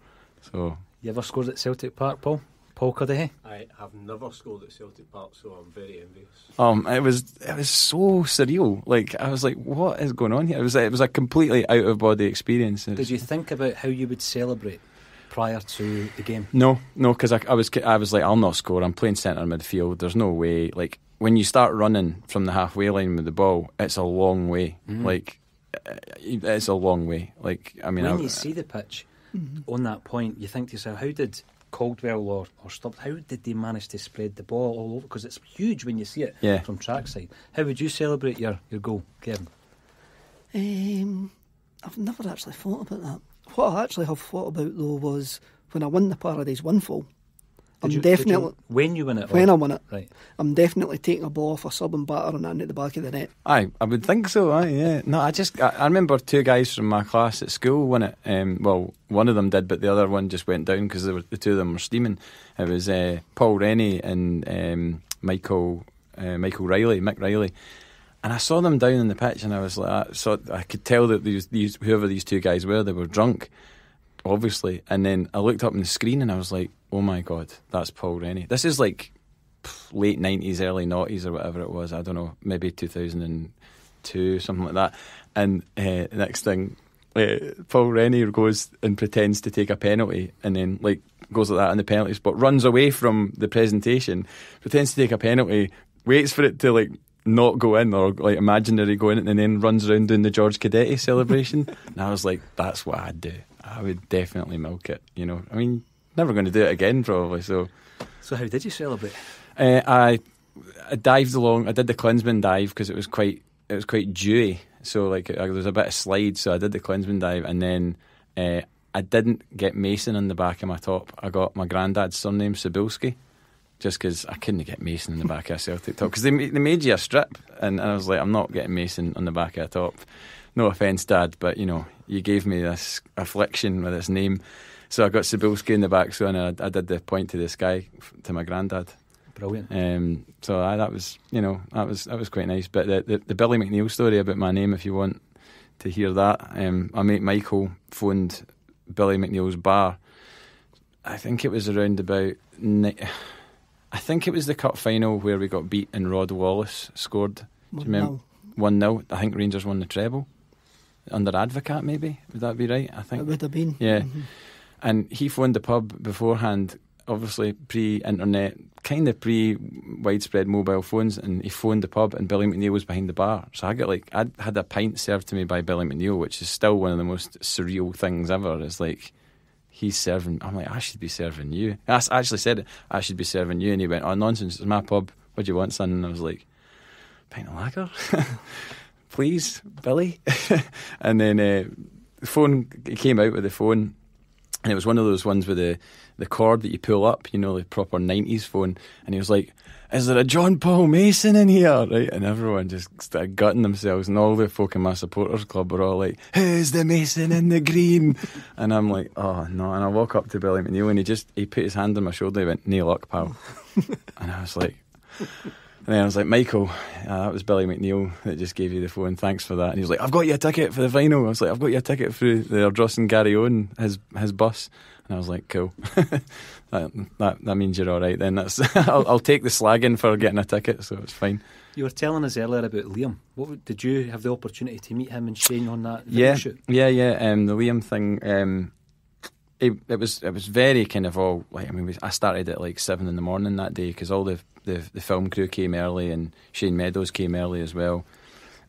So you ever scored at Celtic Park, Paul? Paul Cuddihy? I have never scored at Celtic Park, so I'm very envious. Um, it was it was so surreal. Like I was like, what is going on here? It was it was a completely out of body experience. Did you think about how you would celebrate prior to the game? No, no, because I, I was I was like, I'll not score. I'm playing centre midfield. There's no way. Like when you start running from the halfway line with the ball, it's a long way. Mm. Like it's a long way. Like I mean, when I, you see the pitch mm-hmm. on that point, you think to yourself, how did Caldwell or or Stubbs, how did they manage to spread the ball all over? Because it's huge when you see it yeah. from trackside. How would you celebrate your your goal, Kevin? Um, I've never actually thought about that. What I actually have thought about though was when I won the Paradise Windfall. Did I'm you, definitely you, when you win it. When or? I won it, right? I'm definitely taking a ball off a sub and batter and into the back of the net. Aye, I would think so. Aye, yeah. No, I just I, I remember two guys from my class at school won it. Um, well, one of them did, but the other one just went down because the two of them were steaming. It was uh, Paul Rennie and um, Michael uh, Michael Riley, Mick Riley. And I saw them down in the pitch, and I was like, I, saw, I could tell that these, these, whoever these two guys were, they were drunk, obviously. And then I looked up on the screen, and I was like, oh my god, that's Paul Rennie. This is like late nineties, early noughties, or whatever it was. I don't know, maybe two thousand and two, something like that. And uh, next thing, uh, Paul Rennie goes and pretends to take a penalty, and then like goes like that in the penalty spot, runs away from the presentation, pretends to take a penalty, waits for it to like not go in, or like imaginary go in, and then runs around doing the George Cadetti celebration. And I was like, that's what I'd do. I would definitely milk it, you know. I mean, never going to do it again probably. So so how did you celebrate? Uh, I, I dived along. I did the Klinsmann dive because it was quite it was quite dewy, so like I, there was a bit of slide, so I did the Klinsmann dive, and then uh, I didn't get Mason on the back of my top. I got my granddad's surname, Sibilski, just because I couldn't get Mason in the back of a Celtic top, because they, they made you a strip, and, and I was like, I'm not getting Mason on the back of a top. No offence, Dad, but you know, you gave me this affliction with his name. So I got Sibilski in the back, so and I, I did the point to this guy, to my granddad. Brilliant. Um, so I, that was, you know, that was that was quite nice. But the, the, the Billy McNeil story about my name, if you want to hear that, um, my mate Michael phoned Billy McNeil's bar. I think it was around about... I think it was the cup final where we got beat and Rod Wallace scored. Do you remember? one nil. I think Rangers won the treble. Under Advocat, maybe? Would that be right? I think it would have been. Yeah. Mm-hmm. And he phoned the pub beforehand, obviously pre-internet, kind of pre-widespread mobile phones, and he phoned the pub, and Billy McNeil was behind the bar. So I got like, I had a pint served to me by Billy McNeil, which is still one of the most surreal things ever. It's like, he's serving, I'm like, I should be serving you. I actually said, I should be serving you, and he went, oh, nonsense, it's my pub, what do you want, son? And I was like, pint of lager? Please, Billy? And then uh, the phone, he came out with the phone, and it was one of those ones with the, the cord that you pull up, you know, the proper nineties phone. And he was like, is there a John Paul Mason in here? Right? And everyone just started gutting themselves. And all the folk in my supporters club were all like, who's the Mason in the green? And I'm like, oh, no. And I walk up to Billy McNeil, and he just, he put his hand on my shoulder. He went, nae luck, pal. And I was like... And then I was like, Michael, uh, that was Billy McNeil that just gave you the phone, thanks for that. And he was like, I've got you a ticket for the final. I was like, I've got you a ticket through the Ardross and Gary Owen, his, his bus. And I was like, cool. that, that that means you're all right then. That's I'll, I'll take the slagging for getting a ticket, so it's fine. You were telling us earlier about Liam. What did you have the opportunity to meet him and Shane on that yeah, shoot? Yeah, yeah, um, the Liam thing... Um, It, it was it was very kind of all like I mean we, I started at like seven in the morning that day because all the, the the film crew came early and Shane Meadows came early as well,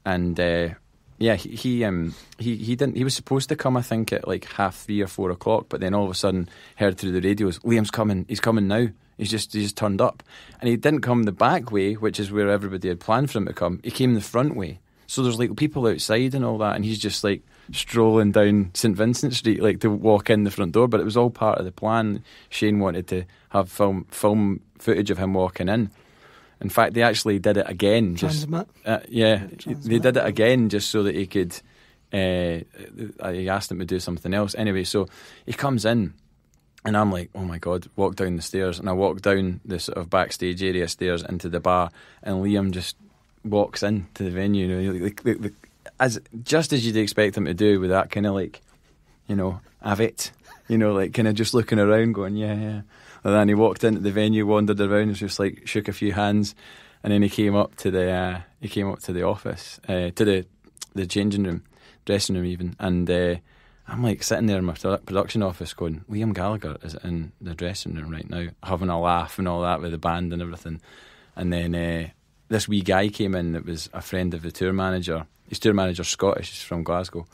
and uh, yeah he he, um, he he didn't he was supposed to come I think at like half three or four o'clock, but then all of a sudden heard through the radios, Liam's coming, he's coming now. He's just he just turned up, and he didn't come the back way, which is where everybody had planned for him to come. He came the front way, so there's like people outside and all that, and he's just like strolling down St Vincent Street like to walk in the front door, but it was all part of the plan. Shane wanted to have film film footage of him walking in. In fact, they actually did it again. Just, uh, yeah, Transmit. They did it again just so that he could. Uh, he asked him to do something else anyway. So he comes in, and I'm like, oh my god! Walk down the stairs, and I walk down the sort of backstage area stairs into the bar, and Liam just walks into the venue. You know, like, like, like, As just as you'd expect him to do, with that kind of like, you know, have it, you know, like kind of just looking around, going yeah, yeah. And then he walked into the venue, wandered around, and just like shook a few hands, and then he came up to the uh, he came up to the office, uh, to the the changing room, dressing room even, and uh, I'm like sitting there in my production office, going, Liam Gallagher is in the dressing room right now, having a laugh and all that with the band and everything, and then uh, this wee guy came in that was a friend of the tour manager. His tour manager's Scottish, he's from Glasgow.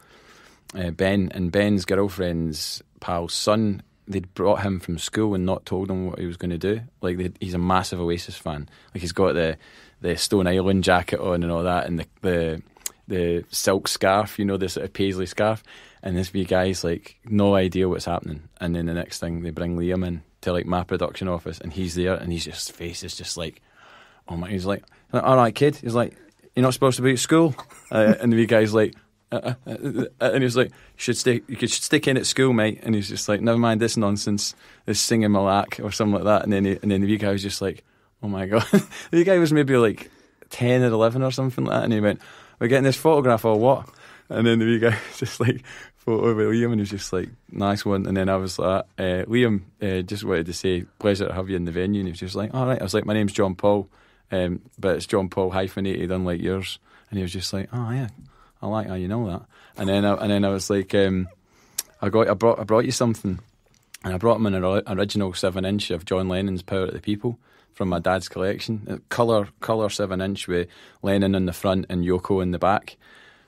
Uh, Ben, and Ben's girlfriend's pal's son, they'd brought him from school and not told him what he was going to do. Like, they, he's a massive Oasis fan. Like, he's got the, the Stone Island jacket on and all that, and the, the the silk scarf, you know, this sort of paisley scarf. And this wee guy's like, no idea what's happening. And then the next thing, they bring Liam in to like my production office, and he's there, and he's just, his face is just like, oh my, he's like, all right, kid. He's like, you're not supposed to be at school. Uh, and the wee guy's like, uh, uh, uh, uh, and he's like, should stick, you should stick in at school, mate. And he's just like, never mind this nonsense, this singing Malak or something like that. And then he, and then the wee guy was just like, oh my god. The wee guy was maybe like ten or eleven or something like that. And he went, we're getting this photograph or what? And then the wee guy was just like, photo with Liam, and he was just like, nice one. And then I was like, uh, Liam, uh, just wanted to say, pleasure to have you in the venue. And he was just like, all right. I was like, my name's John Paul. Um, but it's John Paul hyphenated, unlike yours. And he was just like, "Oh yeah, I like how you know that." And then, I, and then I was like, um, "I got, I brought, I brought you something." And I brought him an original seven inch of John Lennon's "Power to the People" from my dad's collection, color, color seven inch with Lennon on the front and Yoko in the back.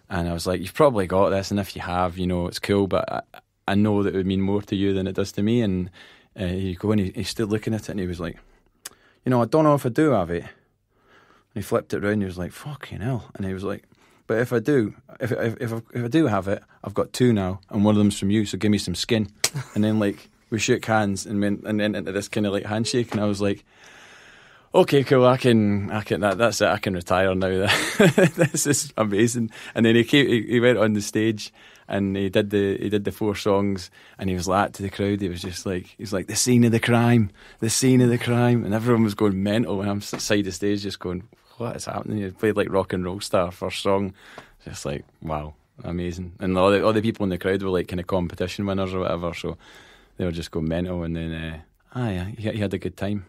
And I was like, "You've probably got this, and if you have, you know, it's cool, but I, I know that it would mean more to you than it does to me." And uh, he go and he, he stood looking at it, and he was like, "You know, I don't know if I do have it." He flipped it round and he was like, fucking hell. And he was like, but if I do, if, if, if, I, if I do have it, I've got two now, and one of them's from you, so give me some skin. And then, like, we shook hands and went and then into this kind of like handshake. And I was like, okay, cool, I can, I can, that, that's it, I can retire now. This is amazing. And then he came, he, he went on the stage and he did the, he did the four songs, and he was like to the crowd, he was just like, he was like, the scene of the crime, the scene of the crime. And everyone was going mental, and I'm side of stage just going, what is happening? He played like Rock and Roll Star first song, just like, wow, amazing. And all the, all the people in the crowd were like kind of competition winners or whatever, so they were just going mental. And then uh, ah yeah, he, he had a good time.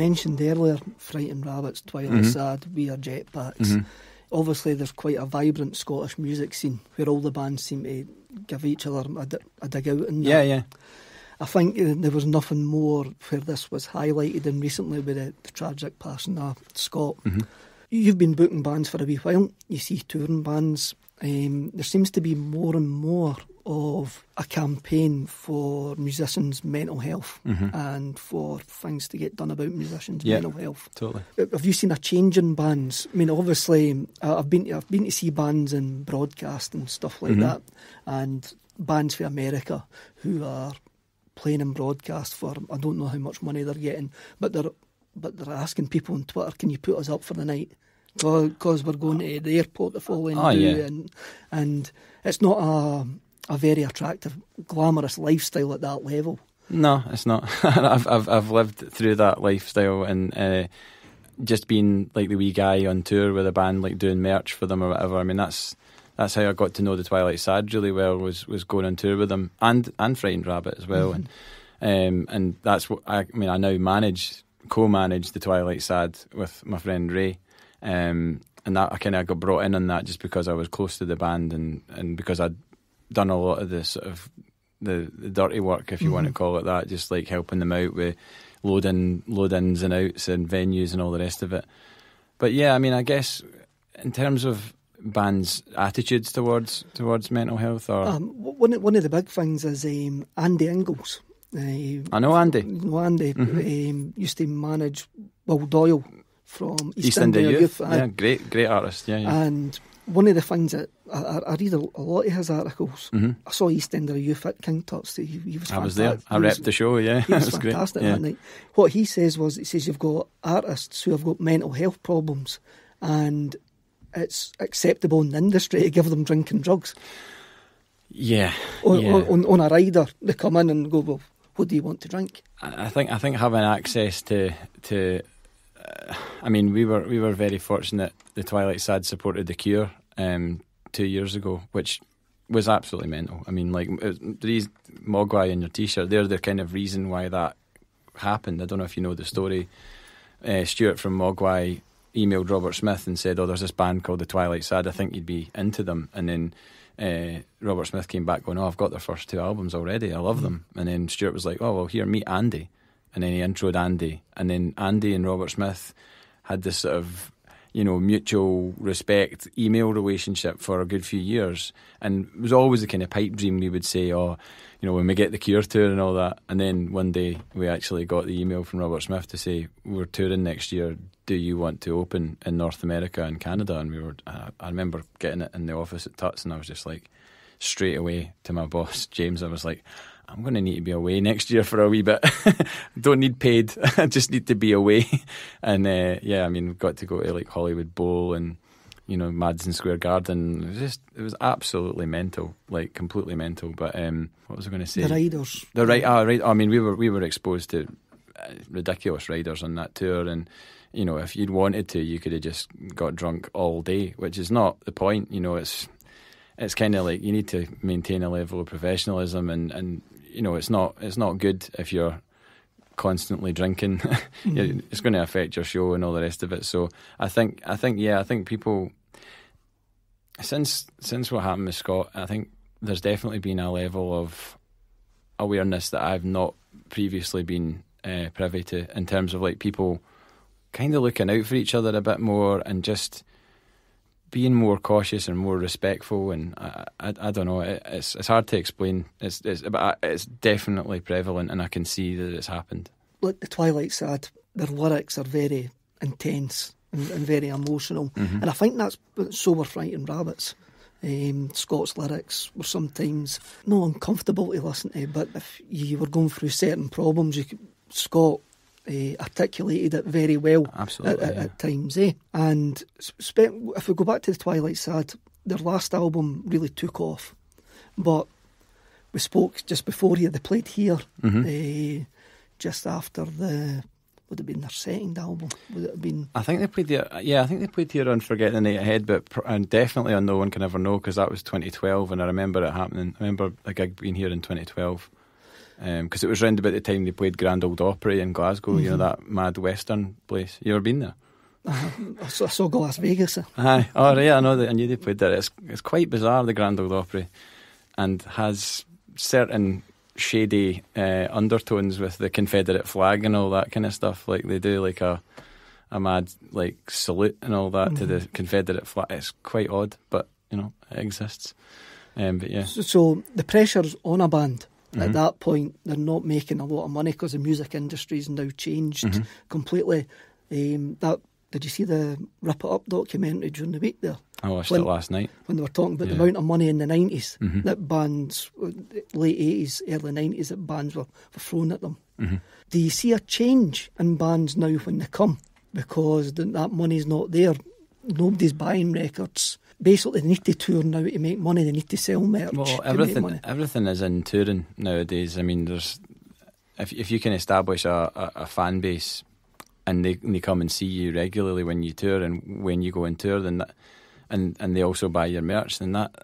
Mentioned earlier, Frightened Rabbits, Twilight mm-hmm. Sad, We Are Jetpacks. Mm-hmm. Obviously, there's quite a vibrant Scottish music scene where all the bands seem to give each other a, a dig out. And yeah, that. yeah. I think there was nothing more where this was highlighted than recently with the, the tragic passing of Scott. Mm-hmm. You've been booking bands for a wee while. You see touring bands. Um, there seems to be more and more of a campaign for musicians' mental health mm-hmm. and for things to get done about musicians' yeah, mental health. Totally. Have you seen a change in bands? I mean, obviously, I've been to, I've been to see bands in broadcast and stuff like mm-hmm. that, and bands from America who are playing in broadcast for I don't know how much money they're getting, but they're but they're asking people on Twitter, "Can you put us up for the night? Because we're going to the airport the following oh, day," yeah. and and it's not a a very attractive, glamorous lifestyle at that level. No, it's not. I've, I've I've lived through that lifestyle, and uh, just being like the wee guy on tour with a band, like doing merch for them or whatever. I mean, that's that's how I got to know the Twilight Sad really well. Was was going on tour with them and and Frightened Rabbit as well, mm-hmm. and um, and that's what I, I mean. I now manage, co-manage the Twilight Sad with my friend Ray. Um, and that I kind of got brought in on that just because I was close to the band and, and because I'd done a lot of the sort of the, the dirty work, if you mm-hmm. want to call it that, just like helping them out with load in, load ins and outs and venues and all the rest of it. But yeah, I mean, I guess in terms of bands' attitudes towards towards mental health, or um, one one of the big things is um, Andy Ingalls. Uh, I know Andy. No, Andy mm-hmm. um, used to manage Will Doyle from East, East India, India Youth. Yeah, great, great artist. Yeah, yeah. And one of the things that I, I, I read a, a lot of his articles. Mm-hmm. I saw East India Youth at King Tut's. He, he was. I fantastic. was there. I he repped was, the show. Yeah, he was that was fantastic great. Yeah. that night. What he says was, he says you've got artists who have got mental health problems, and it's acceptable in the industry to give them drink and drugs. Yeah. Or, yeah. Or, on, on a rider, they come in and go, "Well, what do you want to drink?" I think I think having access to to. I mean, we were we were very fortunate. The Twilight Sad supported The Cure um, two years ago, which was absolutely mental. I mean, like these Mogwai in your T-shirt, they're the kind of reason why that happened. I don't know if you know the story. Uh, Stuart from Mogwai emailed Robert Smith and said, "Oh, there's this band called the Twilight Sad. I think you'd be into them." And then uh, Robert Smith came back going, "Oh, I've got their first two albums already. I love mm-hmm. them." And then Stuart was like, "Oh, well, here, meet Andy." And then he introed Andy, and then Andy and Robert Smith had this sort of, you know, mutual respect email relationship for a good few years, and it was always the kind of pipe dream we would say, "Oh, you know, when we get the Cure tour and all that." And then one day we actually got the email from Robert Smith to say, "We're touring next year. Do you want to open in North America and Canada?" And we were, uh, I remember getting it in the office at Tut's, and I was just like, straight away to my boss James, I was like, "I'm going to need to be away next year for a wee bit. Don't need paid. I just need to be away." And uh, yeah, I mean, we've got to go to like Hollywood Bowl and, you know, Madison Square Garden. It was just, it was absolutely mental, like completely mental. But um, what was I going to say? The riders. The right. Oh, right. I mean, we were we were exposed to ridiculous riders on that tour, and you know, if you'd wanted to, you could have just got drunk all day, which is not the point. You know, it's it's kind of like you need to maintain a level of professionalism and and. You know, it's not it's not good if you're constantly drinking. mm. It's going to affect your show and all the rest of it. So I think I think yeah, I think people since since what happened with Scott, I think there's definitely been a level of awareness that I've not previously been uh, privy to, in terms of like people kind of looking out for each other a bit more and just being more cautious and more respectful. And I, I, I don't know, it, it's it's hard to explain. It's it's but it's definitely prevalent, and I can see that it's happened. Look, the Twilight Sad, their lyrics are very intense and, and very emotional, mm-hmm. and I think that's so were Frightened Rabbits. Um, Scots lyrics were sometimes not uncomfortable to listen to, but if you were going through certain problems, you could, Scott uh, articulated it very well. Absolutely, at, at, yeah. at times. Eh? And spe- if we go back to the Twilight Sad, their last album really took off, but we spoke just before here, they played here, mm-hmm. uh, just after the... Would it have been their second album? Would it have been? I think they played here. Yeah, I think they played here on "Forget the Night Ahead," but pr- and definitely on "No One Can Ever Know" because that was twenty twelve, and I remember it happening. I remember a gig being here in twenty twelve because um, it was round about the time they played Grand Old Opry in Glasgow. Mm-hmm. You know, that mad western place. You ever been there? Uh, I saw Las Vegas. Uh. Aye, oh yeah, I know. That, I knew they played there. It's it's quite bizarre, the Grand Old Opry, and has certain shady uh, undertones with the Confederate flag and all that kind of stuff. Like they do like a a mad like salute and all that, mm-hmm. to the Confederate flag. It's quite odd, but you know, it exists. Um, but yeah. So, so the pressure's on a band mm-hmm. at that point. They're not making a lot of money because the music industry's now changed mm-hmm. completely. Um, that did you see the Rip It Up documentary during the week there? I watched when, it last night. When they were talking about yeah. the amount of money in the nineties mm-hmm. that bands, late eighties, early nineties, that bands were, were thrown at them. Mm-hmm. Do you see a change in bands now when they come? Because the, that money's not there. Nobody's buying records. Basically, they need to tour now to make money. They need to sell merch. Well, everything, to make money. Everything is in touring nowadays. I mean, there's if if you can establish a, a, a fan base and they and they come and see you regularly when you tour and when you go on tour, then that. And and they also buy your merch, then that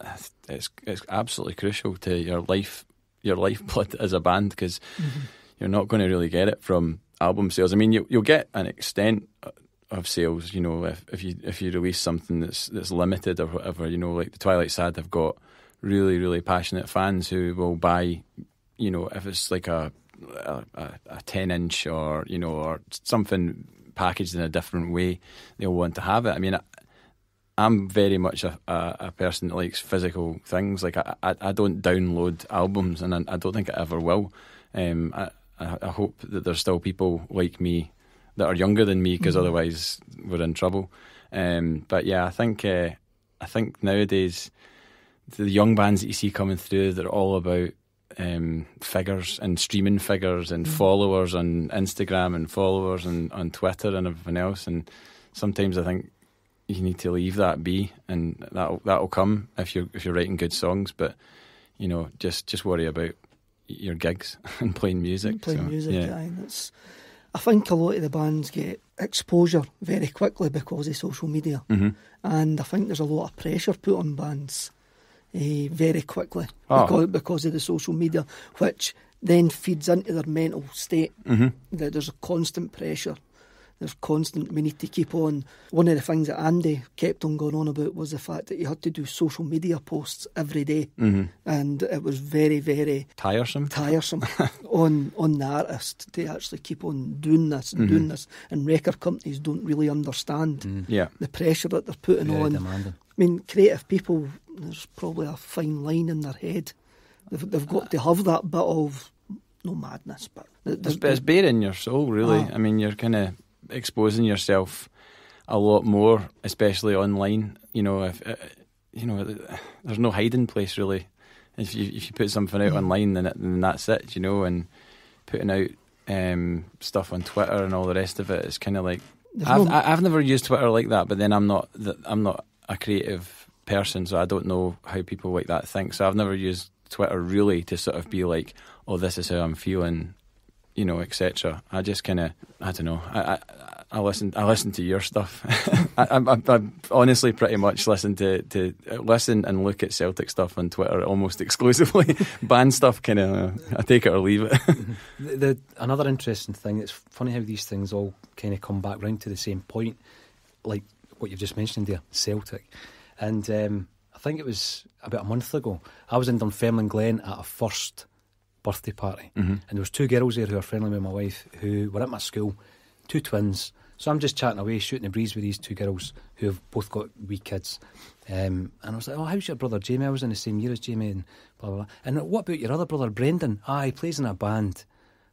it's it's absolutely crucial to your life, your lifeblood as a band, because mm-hmm. you're not going to really get it from album sales. I mean, you you'll get an extent of sales, you know, if, if you if you release something that's that's limited or whatever, you know, like the Twilight Sad have got really really passionate fans who will buy, you know, if it's like a a, a ten inch or you know or something packaged in a different way, they'll want to have it. I mean. I, I'm very much a, a, a person that likes physical things. Like I, I, I don't download albums, and I, I don't think I ever will. Um, I, I hope that there's still people like me that are younger than me, because mm-hmm. otherwise we're in trouble. Um, but yeah, I think uh, I think nowadays the young bands that you see coming through, they're all about um, figures and streaming figures and mm-hmm. followers on Instagram and followers and on Twitter and everything else. And sometimes I think you need to leave that be, and that'll that'll come if you're if you're writing good songs. But you know, just, just worry about your gigs and playing music. And playing so, music, yeah. yeah that's, I think a lot of the bands get exposure very quickly because of social media, mm-hmm. and I think there's a lot of pressure put on bands uh, very quickly oh. because because of the social media, which then feeds into their mental state. Mm-hmm. That there's a constant pressure. There's constant, we need to keep on. One of the things that Andy kept on going on about was the fact that you had to do social media posts every day. Mm-hmm. And it was very, very... Tiresome. Tiresome on, on the artist to actually keep on doing this and mm-hmm. doing this. And record companies don't really understand mm. yeah. the pressure that they're putting yeah, on. Demanding. I mean, creative people, there's probably a fine line in their head. They've, they've got to have that bit of, no madness, but... It's, it's bearing your soul, really. Ah. I mean, you're kind of... exposing yourself a lot more, especially online. You know, if you know, there's no hiding place really. If you if you put something out mm-hmm. online, then, it, then that's it. You know, and putting out um, stuff on Twitter and all the rest of it is kind of like I've, no... I've never used Twitter like that. But then I'm not I'm not a creative person, so I don't know how people like that think. So I've never used Twitter really to sort of be like, oh, this is how I'm feeling. You know, et cetera. I just kind of, I don't know. I, I I listen. I listen to your stuff. I, I, I, I honestly pretty much listen to, to listen and look at Celtic stuff on Twitter almost exclusively. Band stuff, kind of. Uh, I take it or leave it. the, the, another interesting thing. It's funny how these things all kind of come back round to the same point, like what you've just mentioned there, Celtic. And um, I think it was about a month ago. I was in Dunfermline Glen at a first birthday party, mm-hmm. and there was two girls there who are friendly with my wife, who were at my school, two twins. So I'm just chatting away, shooting the breeze with these two girls who have both got wee kids. Um, and I was like, "Oh, how's your brother Jamie? I was in the same year as Jamie, and blah blah blah." And what about your other brother Brendan? Ah, he plays in a band.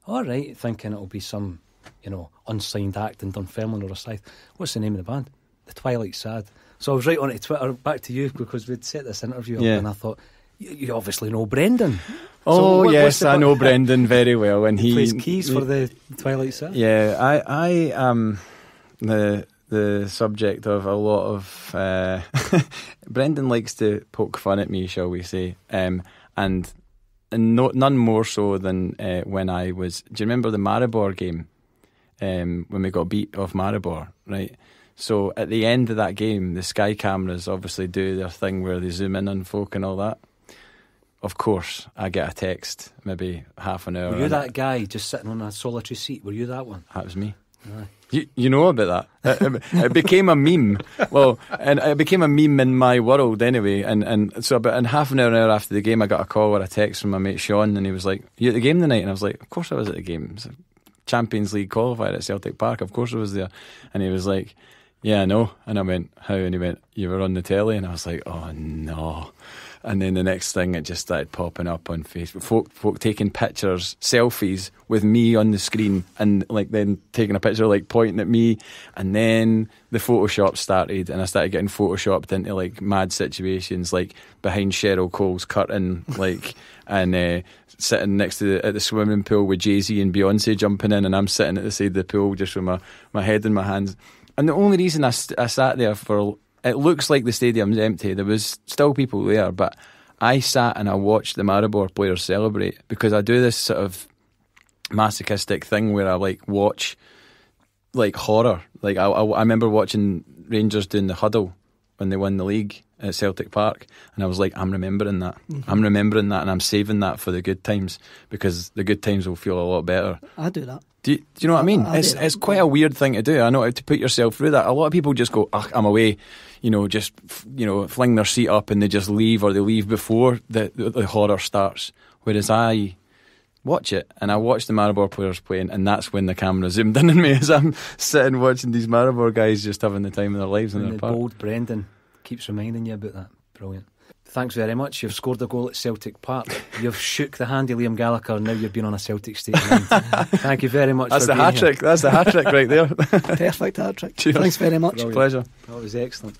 All right, thinking it'll be some, you know, unsigned act in Dunfermline or a Scythe. What's the name of the band? The Twilight Sad. So I was right onto Twitter, back to you, because we'd set this interview up, yeah. and I thought, you, you obviously know Brendan. Oh, so what, yes, the, I know Brendan very well. And he, he plays keys he, for the Twilight City. Yeah, I am I, um, the the subject of a lot of... Uh, Brendan likes to poke fun at me, shall we say, um, and... And no, none more so than uh, when I was... Do you remember the Maribor game? Um, when we got beat off Maribor, right? So at the end of that game, the Sky cameras obviously do their thing where they zoom in on folk and all that. Of course, I get a text, maybe half an hour. Were you that it. guy just sitting on a solitary seat? Were you that one? That was me. Aye. You, you know about that. It, it became a meme. Well, and it became a meme in my world anyway. And, and so about in half an hour, an hour after the game, I got a call or a text from my mate Sean, and he was like, "You at the game tonight?" And I was like, "Of course I was at the game. It was a Champions League qualifier at Celtic Park. Of course I was there." And he was like, "Yeah, I know." And I went, "How?" And he went, "You were on the telly." And I was like, "Oh no." And then the next thing, it just started popping up on Facebook. Folk, folk taking pictures, selfies with me on the screen, and like then taking a picture, like pointing at me. And then the Photoshop started, and I started getting photoshopped into like mad situations, like behind Cheryl Cole's curtain, like and uh, sitting next to the, at the swimming pool with Jay-Z and Beyonce jumping in, and I'm sitting at the side of the pool just with my my head in my hands. And the only reason I st I sat there for. It looks like the stadium's empty. There was still people there, but I sat and I watched the Maribor players celebrate, because I do this sort of masochistic thing where I like watch like horror. Like I, I, I remember watching Rangers doing the huddle when they won the league at Celtic Park, and I was like, I'm remembering that. Mm-hmm. I'm remembering that, and I'm saving that for the good times, because the good times will feel a lot better. I do that. Do you, do you know what I mean? I it's it's quite a weird thing to do. I know, to put yourself through that. A lot of people just go, "Ugh, I'm away," you know, just you know, fling their seat up and they just leave, or they leave before the, the, the horror starts. Whereas I watch it, and I watch the Maribor players playing, and that's when the camera zoomed in on me as I'm sitting watching these Maribor guys just having the time of their lives in their park. Bold Brendan keeps reminding you about that. Brilliant. Thanks very much. You've scored a goal at Celtic Park. You've shook the hand of Liam Gallagher. Now you've been on a Celtic stadium. Thank you very much. That's for the hat trick. Here. That's the hat trick right there. Perfect hat trick. Cheers. Thanks very much. Brilliant. Pleasure. That was excellent.